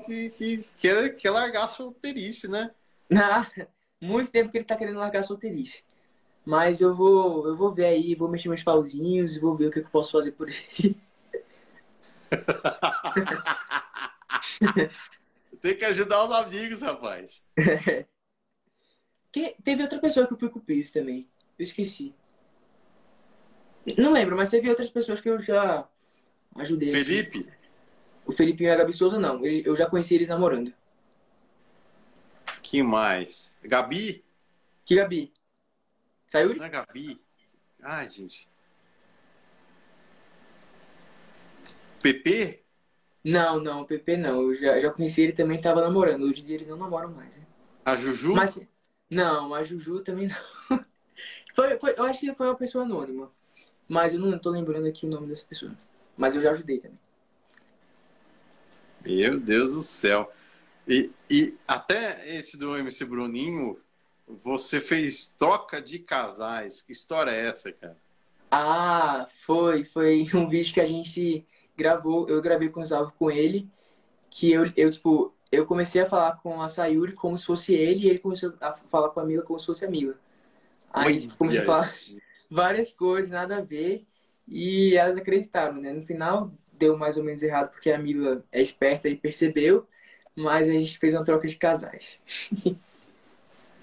ia largar a solteirice, né? Ah, muito tempo que ele tá querendo largar a solteirice. Mas eu vou ver aí, vou mexer meus pauzinhos e vou ver o que eu posso fazer por ele. Tem que ajudar os amigos, rapaz. É. Teve outra pessoa que eu fui cupido também. Eu esqueci. Não lembro, mas teve outras pessoas que eu já ajudei. Felipe? Assim. O Felipinho e a Gabi Souza, não. Eu já conheci eles namorando. Que mais? Gabi? Que Gabi? Saiu? Não é Gabi. Ai, gente. PP? Não, não. PP não. Eu já conheci ele também, tava namorando. Hoje em dia eles não namoram mais, né? A Juju? Mas, não, a Juju também não. Eu acho que foi uma pessoa anônima. Mas eu não tô lembrando aqui o nome dessa pessoa. Mas eu já ajudei também. Meu Deus do céu. E até esse do MC Bruninho, você fez troca de casais. Que história é essa, cara? Ah, foi um vídeo que a gente gravou. Eu gravei com o Gustavo, com ele. Que eu comecei a falar com a Sayuri como se fosse ele. E ele começou a falar com a Mila como se fosse a Mila. Aí a gente começou a falar várias coisas, nada a ver. E elas acreditaram, né? No final... deu mais ou menos errado, porque a Mila é esperta e percebeu, mas a gente fez uma troca de casais.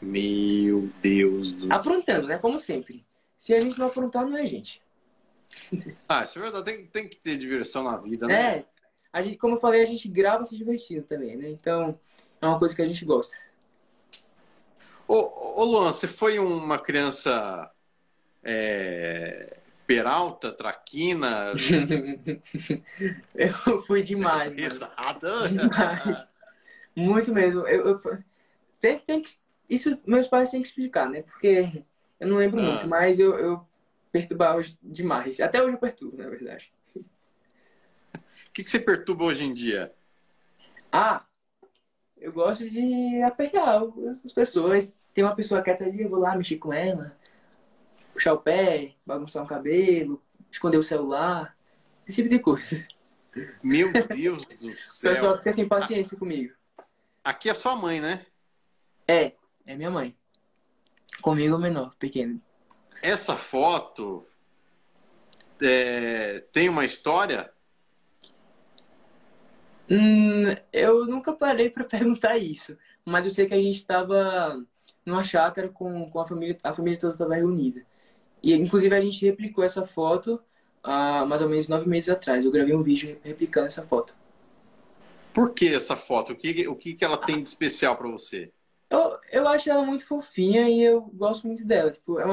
Meu Deus do céu. Afrontando, né? Como sempre. Se a gente não afrontar, não é gente. Ah, isso é verdade. Tem que ter diversão na vida, né? É. A gente, como eu falei, a gente grava se divertindo também, né? Então, é uma coisa que a gente gosta. Ô Luan, você foi uma criança... Peralta, traquina... Eu fui demais, demais. Muito mesmo. Isso meus pais têm que explicar, né? Porque eu não lembro muito, mas eu perturbava demais. Até hoje eu perturbo, na verdade. O que você perturba hoje em dia? Ah, eu gosto de apertar as pessoas. Tem uma pessoa quieta ali, eu vou lá mexer com ela. Puxar o pé, bagunçar o cabelo, esconder o celular, esse tipo de coisa. Meu Deus do céu. O pessoal fica sem paciência comigo. Aqui é sua mãe, né? É minha mãe. Comigo o menor, pequeno. Essa foto tem uma história? Eu nunca parei pra perguntar isso, mas eu sei que a gente estava numa chácara com a família toda estava reunida. E, inclusive, a gente replicou essa foto há mais ou menos 9 meses atrás. Eu gravei um vídeo replicando essa foto. Por que essa foto? O que ela tem de especial para você? Eu acho ela muito fofinha e eu gosto muito dela. Tipo, é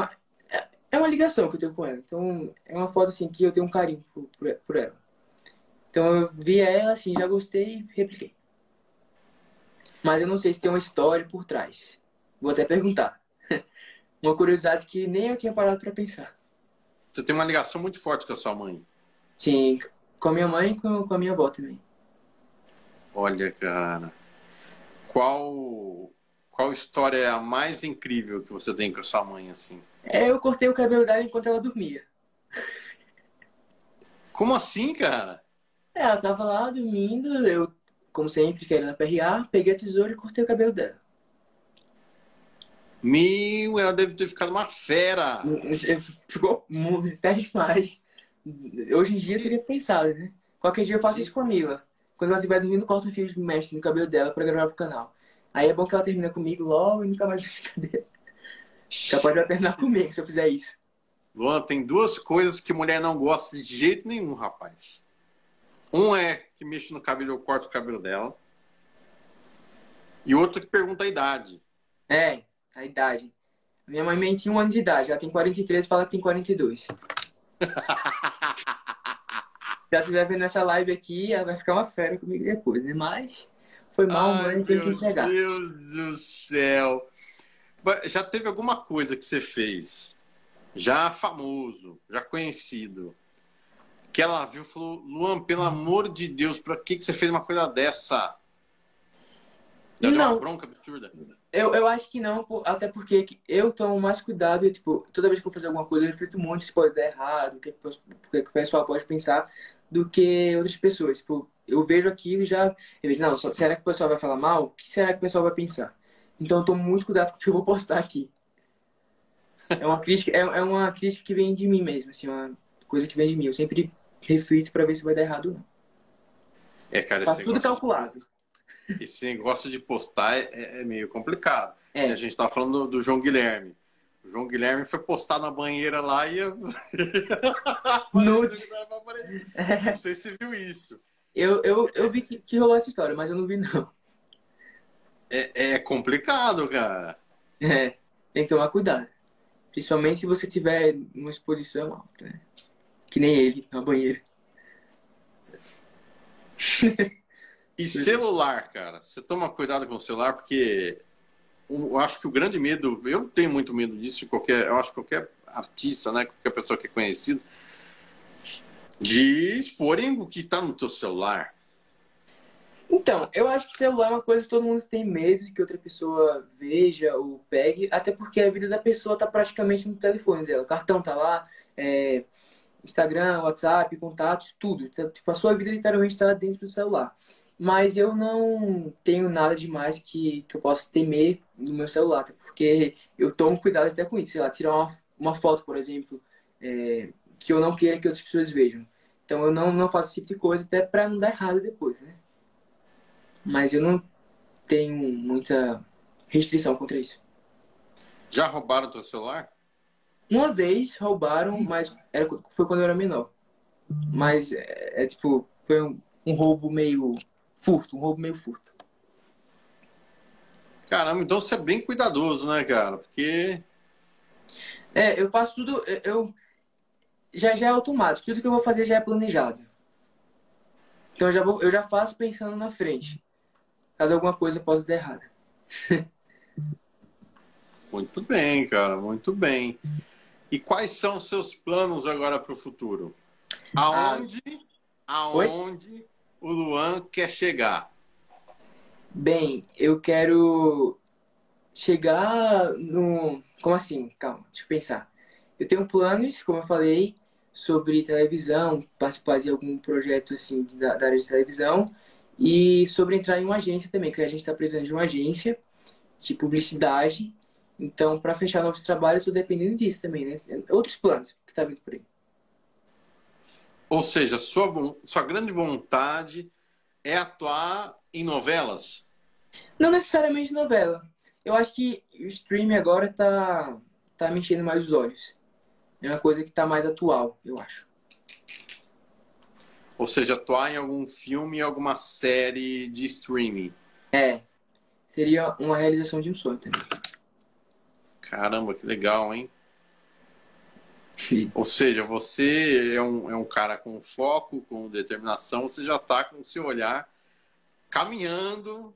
uma ligação que eu tenho com ela. Então, é uma foto assim, que eu tenho um carinho por ela. Então, eu vi ela assim, já gostei e repliquei. Mas eu não sei se tem uma história por trás. Vou até perguntar. Uma curiosidade que nem eu tinha parado para pensar. Você tem uma ligação muito forte com a sua mãe. Sim, com a minha mãe e com a minha avó também. Olha, cara. Qual história é a mais incrível que você tem com a sua mãe, assim? Eu cortei o cabelo dela enquanto ela dormia. Como assim, cara? Ela tava lá dormindo, eu, como sempre, querendo aperrear, peguei a tesoura e cortei o cabelo dela. Meu, ela deve ter ficado uma fera. Ficou muito, até demais. Hoje em dia eu teria pensado, né? Qualquer dia eu faço isso com a Mila. Quando ela estiver dormindo, corto um fio de mexe no cabelo dela pra gravar pro canal. Aí é bom que ela termina comigo logo e nunca mais fica dela. Capaz de ela terminar comigo se eu fizer isso. Luan, tem 2 coisas que mulher não gosta de jeito nenhum, rapaz. Um é que mexe no cabelo, eu corto o cabelo dela. E outro que pergunta a idade. A idade. Minha mãe mente 1 ano de idade. Ela tem 43 e fala que tem 42. Se ela estiver vendo essa live aqui, ela vai ficar uma fera comigo depois, né? Mas foi mal, mãe, tem que entregar. Meu Deus do céu. Já teve alguma coisa que você fez, já famoso, já conhecido, que ela viu e falou, Luan, pelo amor de Deus, pra que você fez uma coisa dessa? Já deu uma bronca absurda? Eu acho que não, até porque eu tomo mais cuidado, tipo, toda vez que eu vou fazer alguma coisa, eu reflito muito se pode dar errado, o que o pessoal pode pensar. do que outras pessoas. Tipo, eu vejo aquilo e já... Eu vejo, não, só, será que o pessoal vai falar mal? O que será que o pessoal vai pensar? Então eu tomo muito cuidado com o que eu vou postar aqui. É uma crítica, é uma crítica que vem de mim mesmo, assim, uma coisa que vem de mim. Eu sempre reflito pra ver se vai dar errado ou não. É, cara, tá tudo calculado. Esse negócio de postar é meio complicado. É. A gente tava falando do João Guilherme. O João Guilherme foi postar na banheira lá e... Não sei se você viu isso. Eu vi que rolou essa história, mas eu não vi, não. É complicado, cara. É, tem que tomar cuidado. Principalmente se você tiver uma exposição alta, né? Que nem ele, na banheira. E celular, cara. Você toma cuidado com o celular, porque... Eu acho que o grande medo, eu tenho muito medo disso, eu acho que qualquer artista, né, qualquer pessoa que é conhecida, de exporem o que está no teu celular. Então, eu acho que celular é uma coisa que todo mundo tem medo de que outra pessoa veja ou pegue, até porque a vida da pessoa está praticamente no telefone dela. O cartão está lá, Instagram, WhatsApp, contatos, tudo. Então, tipo, a sua vida literalmente está dentro do celular. Mas eu não tenho nada demais que eu possa temer no meu celular, porque eu tomo cuidado até com isso. Sei lá, tirar uma foto, por exemplo, que eu não queira que outras pessoas vejam. Então eu não faço esse tipo de coisa até para não dar errado depois, né? Mas eu não tenho muita restrição contra isso. Já roubaram o teu celular? Uma vez roubaram, mas foi quando eu era menor. Mas tipo, foi um roubo meio... Furto, um roubo meio furto. Caramba, então você é bem cuidadoso, né, cara? Porque... eu faço tudo... Já é automático. Tudo que eu vou fazer já é planejado. Então eu já faço pensando na frente. Caso alguma coisa possa dar errado. Muito bem, cara. Muito bem. E quais são os seus planos agora para o futuro? Aonde o Luan quer chegar? Bem, eu quero chegar no... Como assim? Calma, deixa eu pensar. Eu tenho planos, como eu falei, sobre televisão, participar de algum projeto assim da área de televisão e sobre entrar em uma agência também, que a gente está precisando de uma agência de publicidade. Então, para fechar novos trabalhos, eu estou dependendo disso também, né? Outros planos que tá vindo por aí. Ou seja, sua grande vontade é atuar em novelas? Não necessariamente novela. Eu acho que o streaming agora tá me enchendo mais os olhos. É uma coisa que tá mais atual, eu acho. Ou seja, atuar em algum filme, alguma série de streaming. Seria uma realização de um sonho também. Caramba, que legal, hein? Ou seja, você é um cara com foco, com determinação, você já está com o seu olhar caminhando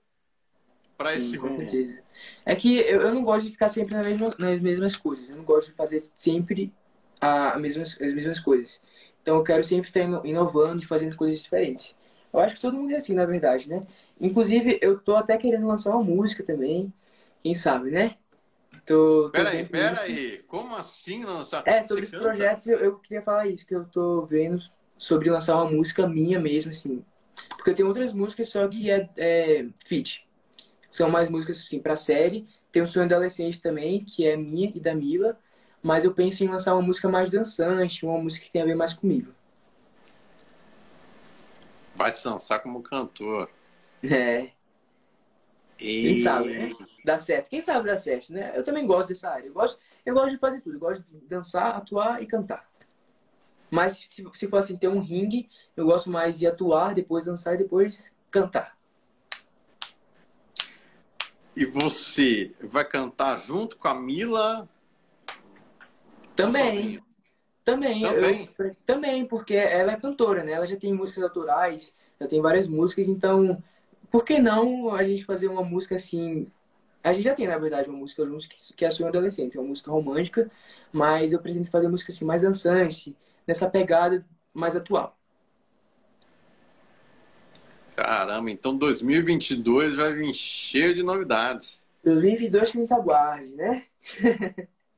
para esse rumo. Com certeza. É que eu não gosto de ficar sempre nas mesmas coisas, eu não gosto de fazer sempre as mesmas coisas. Então eu quero sempre estar inovando e fazendo coisas diferentes. Eu acho que todo mundo é assim, na verdade, né? Inclusive, eu tô até querendo lançar uma música também, quem sabe, né? Peraí, como assim lançar? Sobre os projetos eu queria falar isso, que eu tô vendo sobre lançar uma música minha mesmo, assim. Porque eu tenho outras músicas, só que é feat. São mais músicas, assim, pra série. Tem o Sonho Adolescente também, que é minha e da Mila. Mas eu penso em lançar uma música mais dançante, uma música que tem a ver mais comigo. Vai se lançar como cantor. Quem sabe, né? Dá certo. Quem sabe dá certo, né? Eu também gosto dessa área. Eu gosto de fazer tudo. Eu gosto de dançar, atuar e cantar. Mas se for assim, ter um ringue, eu gosto mais de atuar, depois dançar e depois cantar. E você vai cantar junto com a Mila? Também. Também, porque ela é cantora, né? Ela já tem músicas autorais, já tem várias músicas, então... Por que não a gente fazer uma música assim... A gente já tem, na verdade, uma música que é Sonho Adolescente. É uma música romântica, mas eu pretendo fazer música assim, mais dançante, nessa pegada mais atual. Caramba, então 2022 vai vir cheio de novidades. 2022 que nos aguarde, né?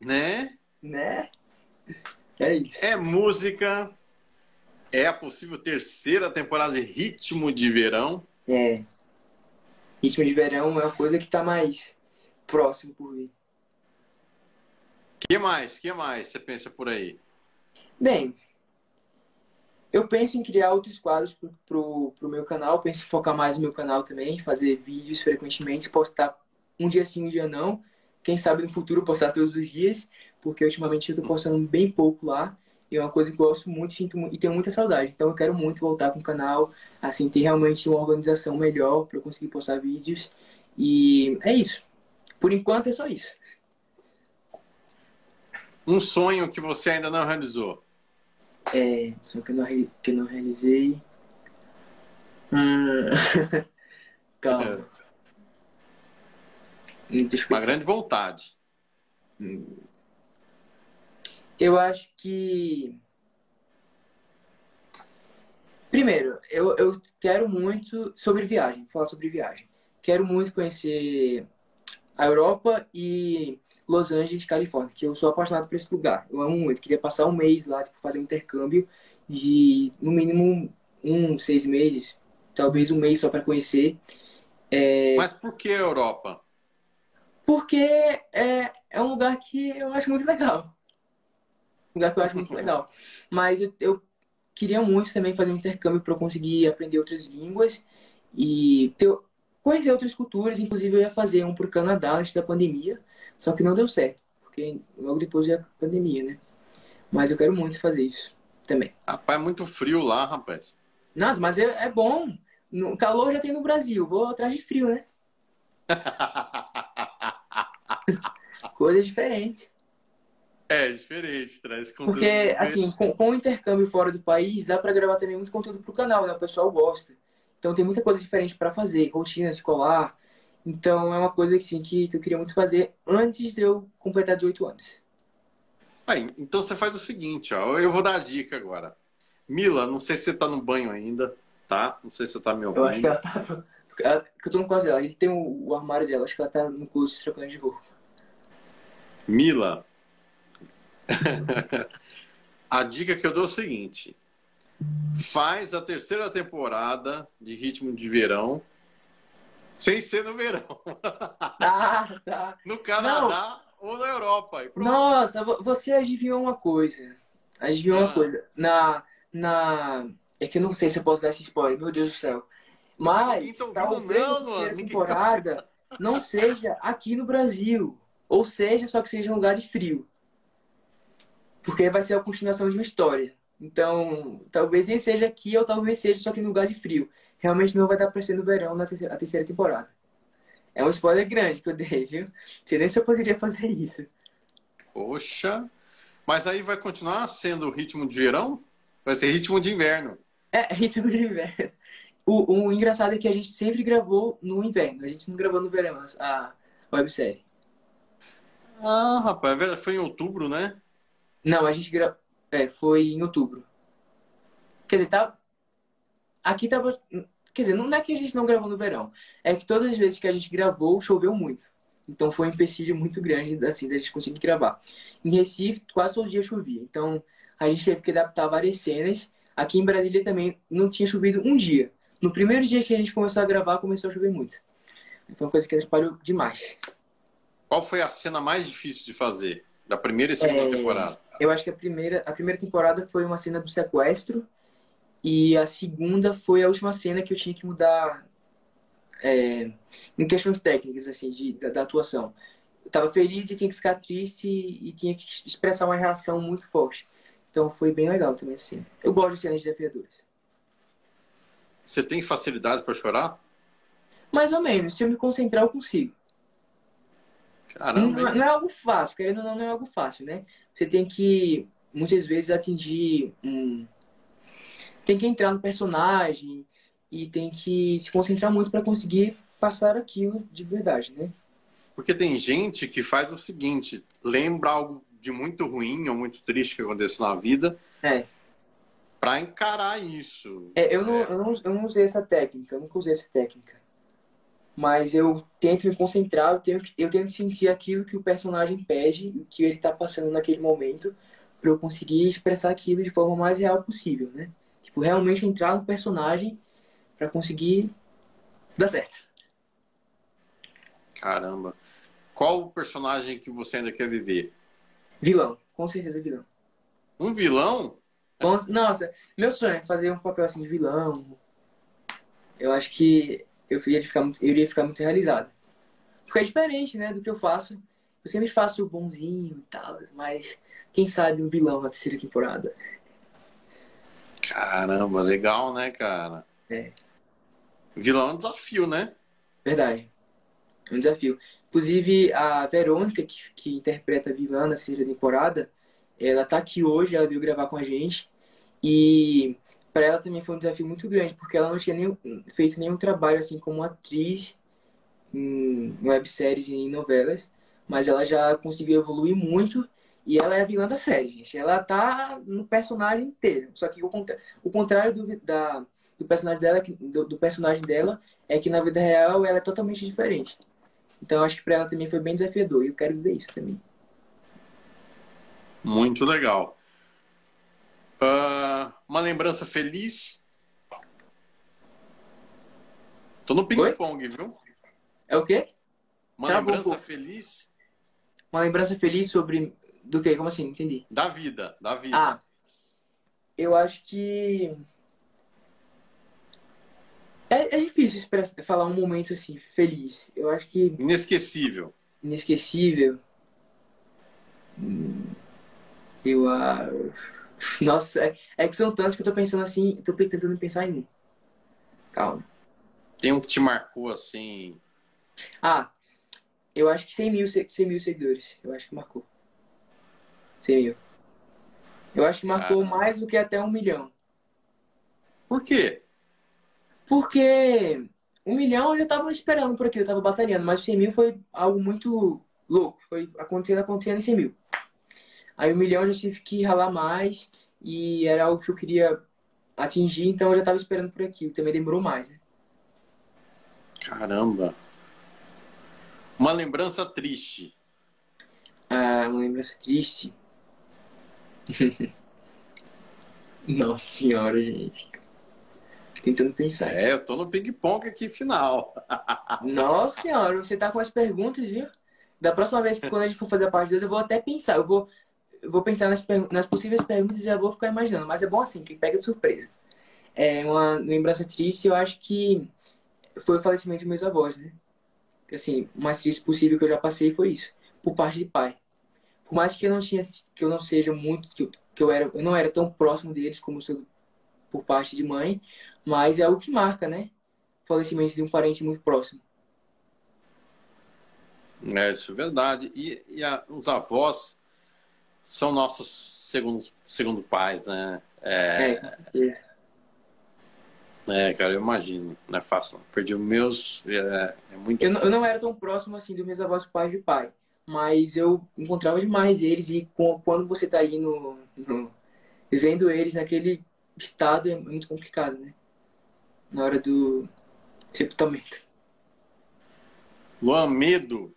Né? É isso. É música, É a possível terceira temporada de Ritmo de Verão. É. Ritmo de Verão é uma coisa que está mais próximo por vir. Que mais você pensa por aí? Bem, eu penso em criar outros quadros pro meu canal. Penso em focar mais no meu canal também, fazer vídeos frequentemente, postar um dia sim, um dia não. Quem sabe no futuro postar todos os dias, porque ultimamente eu tô postando bem pouco lá. E é uma coisa que eu gosto muito, sinto e tenho muita saudade. Então eu quero muito voltar com o canal, assim, ter realmente uma organização melhor para eu conseguir postar vídeos. E é isso. Por enquanto é só isso. Um sonho que você ainda não realizou? É, um sonho que eu não realizei. Calma. Uma grande vontade. Eu acho que... Primeiro, eu quero muito... Sobre viagem, falar sobre viagem. Quero muito conhecer a Europa e Los Angeles, Califórnia, que eu sou apaixonado por esse lugar. Eu amo muito. Queria passar um mês lá, tipo, fazer um intercâmbio de, no mínimo, 6 meses. Talvez um mês só para conhecer. É... Mas por que a Europa? Porque é um lugar que eu acho muito legal. Mas eu queria muito também fazer um intercâmbio para eu conseguir aprender outras línguas e conhecer outras culturas. Inclusive eu ia fazer um para o Canadá antes da pandemia, só que não deu certo, porque logo depois veio a pandemia, né? Mas eu quero muito fazer isso também. Rapaz, é muito frio lá, rapaz. Nossa, mas é bom. No calor já tem no Brasil, vou atrás de frio, né? Coisas diferentes. É, diferente, traz conteúdo. Porque, assim, com o intercâmbio fora do país, dá pra gravar também muito conteúdo pro canal, né? O pessoal gosta. Então tem muita coisa diferente pra fazer, rotina escolar. Então é uma coisa assim, que eu queria muito fazer antes de eu completar 18 anos. Aí, então você faz o seguinte, ó. Eu vou dar a dica agora. Mila, não sei se você tá no banho ainda, tá? Não sei se você tá me ouvindo. Eu acho que ela tá... Eu tô no quase dela. Ele tem o armário dela. Acho que ela tá no curso trocando de roupa. Mila... A dica que eu dou é o seguinte: faz a terceira temporada de Ritmo de Verão sem ser no verão. Ah, tá. No Canadá não. Ou na Europa. Nossa, você adivinhou uma coisa. Adivinhou uma coisa. É que eu não sei se eu posso dar esse spoiler, meu Deus do céu. Mas talvez a temporada não seja aqui no Brasil. Ou seja, só que seja um lugar de frio. Porque vai ser a continuação de uma história. Então, talvez nem seja aqui, ou talvez seja só que em lugar de frio. Realmente não vai dar pra ser no verão na terceira temporada. É um spoiler grande que eu dei, viu? Não sei nem se eu poderia fazer isso. Poxa! Mas aí vai continuar sendo Ritmo de Verão? Vai ser Ritmo de Inverno. É, Ritmo de Inverno. O engraçado é que a gente sempre gravou no inverno. A gente não gravou no verão a websérie. Ah, rapaz, foi em outubro, né? Não, a gente gravou... É, foi em outubro. Quer dizer, tá... Aqui tava... Quer dizer, não é que a gente não gravou no verão. É que todas as vezes que a gente gravou, choveu muito. Então foi um empecilho muito grande, assim, da gente conseguir gravar. Em Recife, quase todo dia chovia. Então, a gente teve que adaptar várias cenas. Aqui em Brasília também não tinha chovido um dia. No primeiro dia que a gente começou a gravar, começou a chover muito. Então, uma coisa que atrapalhou demais. Qual foi a cena mais difícil de fazer? Da primeira e segunda temporada. Eu acho que a primeira temporada foi uma cena do sequestro. E a segunda foi a última cena que eu tinha que mudar em questões técnicas, assim, da atuação. Eu tava feliz e tinha que ficar triste e tinha que expressar uma reação muito forte. Então foi bem legal também a cena. Eu gosto de cenas desafiadoras. Você tem facilidade para chorar? Mais ou menos. Se eu me concentrar, eu consigo. Caramba. Não é algo fácil, querendo ou não, não é algo fácil, né? Você tem que, muitas vezes, atingir Tem que entrar no personagem e tem que se concentrar muito para conseguir passar aquilo de verdade, né? Porque tem gente que faz o seguinte, lembra algo de muito ruim ou muito triste que aconteceu na vida para encarar isso. Eu não usei essa técnica, eu nunca usei essa técnica. Mas eu tento me concentrar, eu tento sentir aquilo que o personagem pede, o que ele está passando naquele momento, para eu conseguir expressar aquilo de forma mais real possível, né? tipo, realmente entrar no personagem para conseguir dar certo. Caramba. Qual o personagem que você ainda quer viver? Vilão. Com certeza vilão. Um vilão? Nossa, meu sonho é fazer um papel assim de vilão. Eu acho que eu iria ficar muito realizado. Porque é diferente, né, do que eu faço. Eu sempre faço o bonzinho e tal, mas quem sabe um vilão na terceira temporada. Caramba, legal, né, cara? É. Vilão é um desafio, né? Verdade. É um desafio. Inclusive, a Verônica, que interpreta a vilã na terceira temporada, ela tá aqui hoje, ela veio gravar com a gente. E para ela também foi um desafio muito grande, porque ela não tinha feito nenhum trabalho assim como atriz em webséries e em novelas. Mas ela já conseguiu evoluir muito e ela é a vilã da série, gente. Ela tá no personagem inteiro. Só que o contrário do personagem dela, é que na vida real ela é totalmente diferente. Então eu acho que para ela também foi bem desafiador e eu quero ver isso também. Muito legal. Uma lembrança feliz. Tô no ping-pong, viu? É o quê? Uma lembrança feliz. Uma lembrança feliz sobre... Do quê? Como assim? Entendi. Da vida. Da vida. Ah, eu acho que... É difícil falar um momento assim, feliz. Eu acho que... Inesquecível. Inesquecível. Eu acho... Nossa, é que são tantos que eu tô pensando assim... Tô tentando pensar em um. Calma. Tem um que te marcou assim... Ah, eu acho que 100 mil seguidores. Eu acho que marcou. 100 mil. Eu acho que marcou mais do que até 1 milhão. Por quê? Porque 1 milhão eu já tava esperando por aquilo, eu tava batalhando. Mas 100 mil foi algo muito louco. Foi acontecendo em 100 mil. Aí 1 milhão eu já tive que ralar mais. E era algo que eu queria atingir, então eu já tava esperando por aquilo. Também demorou mais, né? Caramba! Uma lembrança triste. Ah, uma lembrança triste? Nossa senhora, gente. Tentando pensar. É, eu tô no ping-pong aqui final. Nossa senhora, você tá com as perguntas, viu? Da próxima vez, quando a gente for fazer a parte 2, eu vou até pensar. Eu vou pensar nas possíveis perguntas e já vou ficar imaginando. Mas é bom assim, que pega de surpresa. É, uma lembrança triste, eu acho que foi o falecimento dos meus avós, né? Assim, o mais triste possível que eu já passei foi isso, por parte de pai. Por mais que eu não era tão próximo deles como sou por parte de mãe, mas é algo que marca, né? O falecimento de um parente muito próximo. É, isso é verdade. E os avós são nossos segundo pais, né? É, cara, eu imagino. Não é fácil, não. Perdi os meus... É muito difícil. Eu não era tão próximo, assim, dos meus avós pais de pai. Mas eu encontrava demais eles. E quando você tá aí vendo eles naquele estado, é muito complicado, né? Na hora do sepultamento. Luan, medo?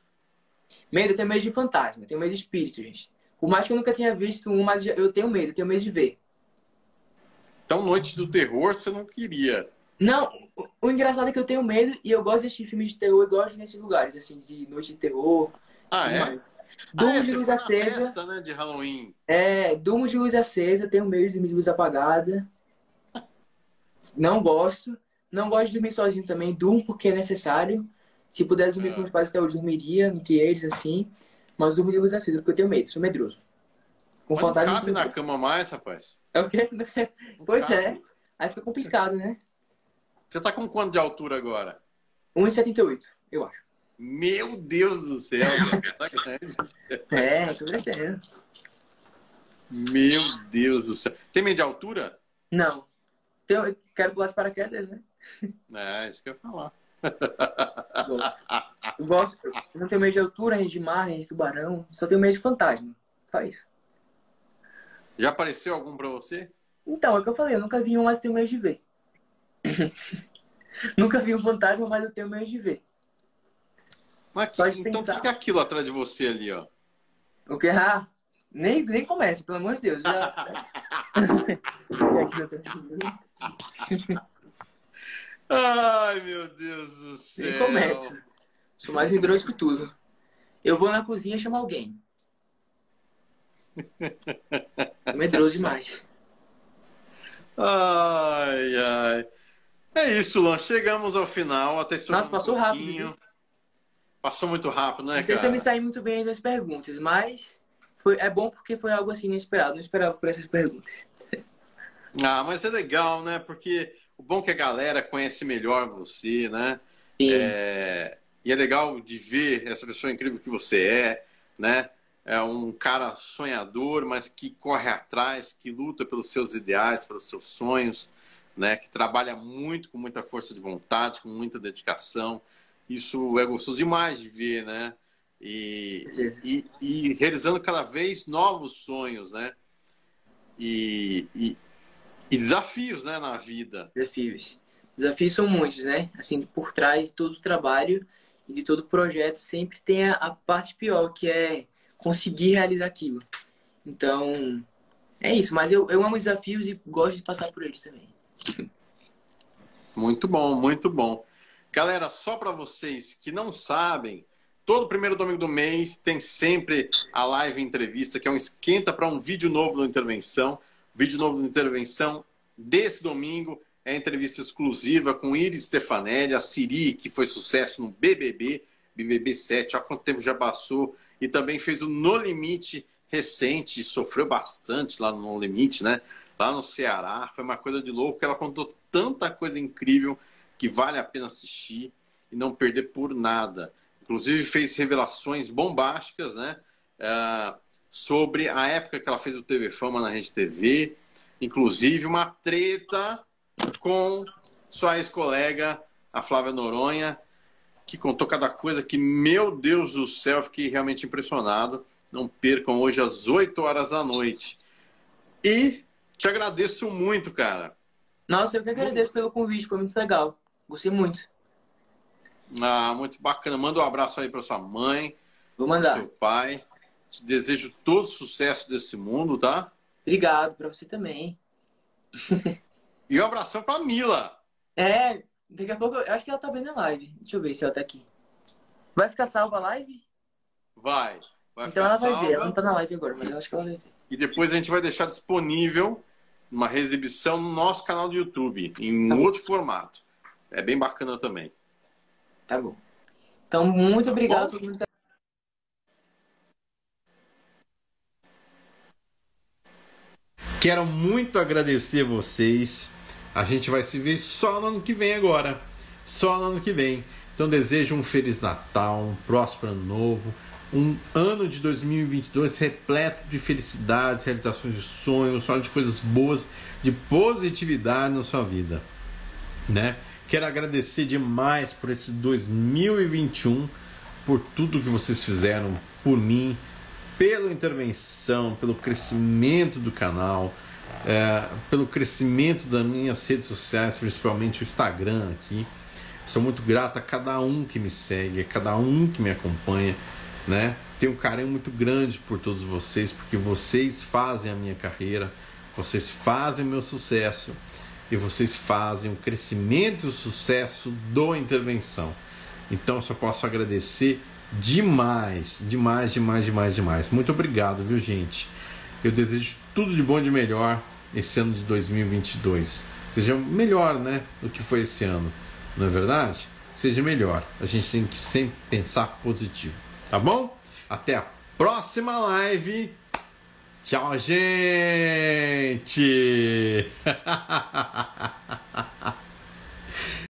Medo? Eu tenho medo de fantasma. Eu tenho medo de espírito, gente. Por mais que eu nunca tenha visto um, mas eu tenho medo. Eu tenho medo de ver. Então, Noite do Terror, você não queria. Não, o engraçado é que eu tenho medo e eu gosto de assistir filmes de terror, eu gosto nesses lugares, assim, de Noite de Terror. Ah, é? Durmo de luz acesa. Festa, né, de Halloween. É, durmo de luz acesa, tenho medo de dormir de luz apagada. Não gosto. Não gosto de dormir sozinho também, durmo porque é necessário. Se puder dormir com os pais, até eu dormiria, entre eles, assim. Mas durmo de luz acesa, porque eu tenho medo, sou medroso. Não cabe na cama mais, rapaz. É o quê? Pois é. Aí fica complicado, né? Você tá com quanto de altura agora? 1,78, eu acho. Meu Deus do céu, velho. Tá grande. É, tô crescendo. Meu Deus do céu. Tem medo de altura? Não. Eu quero pular de paraquedas, né? É, isso que eu ia falar. Eu gosto. Não tenho medo de altura, nem de mar, nem de tubarão. Só tenho medo de fantasma. Só isso. Já apareceu algum pra você? Então, é o que eu falei, eu nunca vi um, mas tenho medo de ver. Nunca vi um fantasma, mas eu tenho medo de ver. Mas então fica aquilo atrás de você ali, ó. O que? Ah, nem começa, pelo amor de Deus. Já... Ai, meu Deus do céu. E começa. Sou mais rigoroso que tudo. Eu vou na cozinha chamar alguém. Medroso demais. Ai, ai. É isso, Luan. Chegamos ao final. Até nossa, passou rápido. Passou muito rápido, né, cara? Não sei se eu me saí muito bem das perguntas, mas foi, é bom porque foi algo assim inesperado. Não esperava por essas perguntas. Ah, mas é legal, né? Porque o bom é que a galera conhece melhor você, né? Sim. É, e é legal de ver essa pessoa incrível que você é, né? É um cara sonhador, mas que corre atrás, que luta pelos seus ideais, pelos seus sonhos, né? Que trabalha muito, com muita força de vontade, com muita dedicação. Isso é gostoso demais de ver, né? E realizando cada vez novos sonhos, né? E desafios, né, na vida. Desafios. Desafios são muitos, né? Assim, por trás de todo o trabalho e de todo o projeto sempre tem a parte pior, que é conseguir realizar aquilo. Então, é isso. Mas eu amo desafios e gosto de passar por eles também. Muito bom, muito bom. Galera, só para vocês que não sabem, todo primeiro domingo do mês tem sempre a live entrevista, que é um esquenta para um vídeo novo do Intervenção. O vídeo novo do Intervenção desse domingo é entrevista exclusiva com Iris Stefanelli, a Siri, que foi sucesso no BBB, BBB 7, há quanto tempo já passou, e também fez o No Limite recente, sofreu bastante lá no No Limite, né? Lá no Ceará, foi uma coisa de louco, que ela contou tanta coisa incrível que vale a pena assistir e não perder por nada. Inclusive fez revelações bombásticas, né? Sobre a época que ela fez o TV Fama na Rede TV, inclusive uma treta com sua ex-colega, a Flávia Noronha, que contou cada coisa que, meu Deus do céu, fiquei realmente impressionado. Não percam, hoje às 8 horas da noite. E te agradeço muito, cara. Nossa, eu que agradeço pelo convite, foi muito legal. Gostei muito. Ah, muito bacana. Manda um abraço aí para sua mãe. Vou mandar. Pro seu pai. Te desejo todo o sucesso desse mundo, tá? Obrigado, para você também. E um abração pra Mila. É, daqui a pouco, eu acho que ela tá vendo a live. Deixa eu ver se ela tá aqui. Vai ficar salva a live? Vai então ficar salva. Então ela vai ver, ela não tá na live agora, mas eu acho que ela vai ver. E depois a gente vai deixar disponível uma reexibição no nosso canal do YouTube, em outro formato. É bem bacana também. Tá bom. Então, muito obrigado a todo mundo. Quero muito agradecer vocês. A gente vai se ver só no ano que vem agora. Só no ano que vem. Então desejo um Feliz Natal, um próspero ano novo, um ano de 2022 repleto de felicidades, realizações de sonhos, só de coisas boas, de positividade na sua vida, né? Quero agradecer demais por esse 2021, por tudo que vocês fizeram por mim, pela Intervenção, pelo crescimento do canal, pelo crescimento das minhas redes sociais, principalmente o Instagram aqui. Sou muito grato a cada um que me segue, a cada um que me acompanha, né? Tenho um carinho muito grande por todos vocês, porque vocês fazem a minha carreira, vocês fazem o meu sucesso e vocês fazem o crescimento e o sucesso do Intervenção. Então eu só posso agradecer demais, demais, demais, demais, demais. Muito obrigado, viu, gente? Eu desejo tudo de bom e de melhor esse ano de 2022. Seja melhor, né, do que foi esse ano. Não é verdade? Seja melhor. A gente tem que sempre pensar positivo, tá bom? Até a próxima live. Tchau, gente!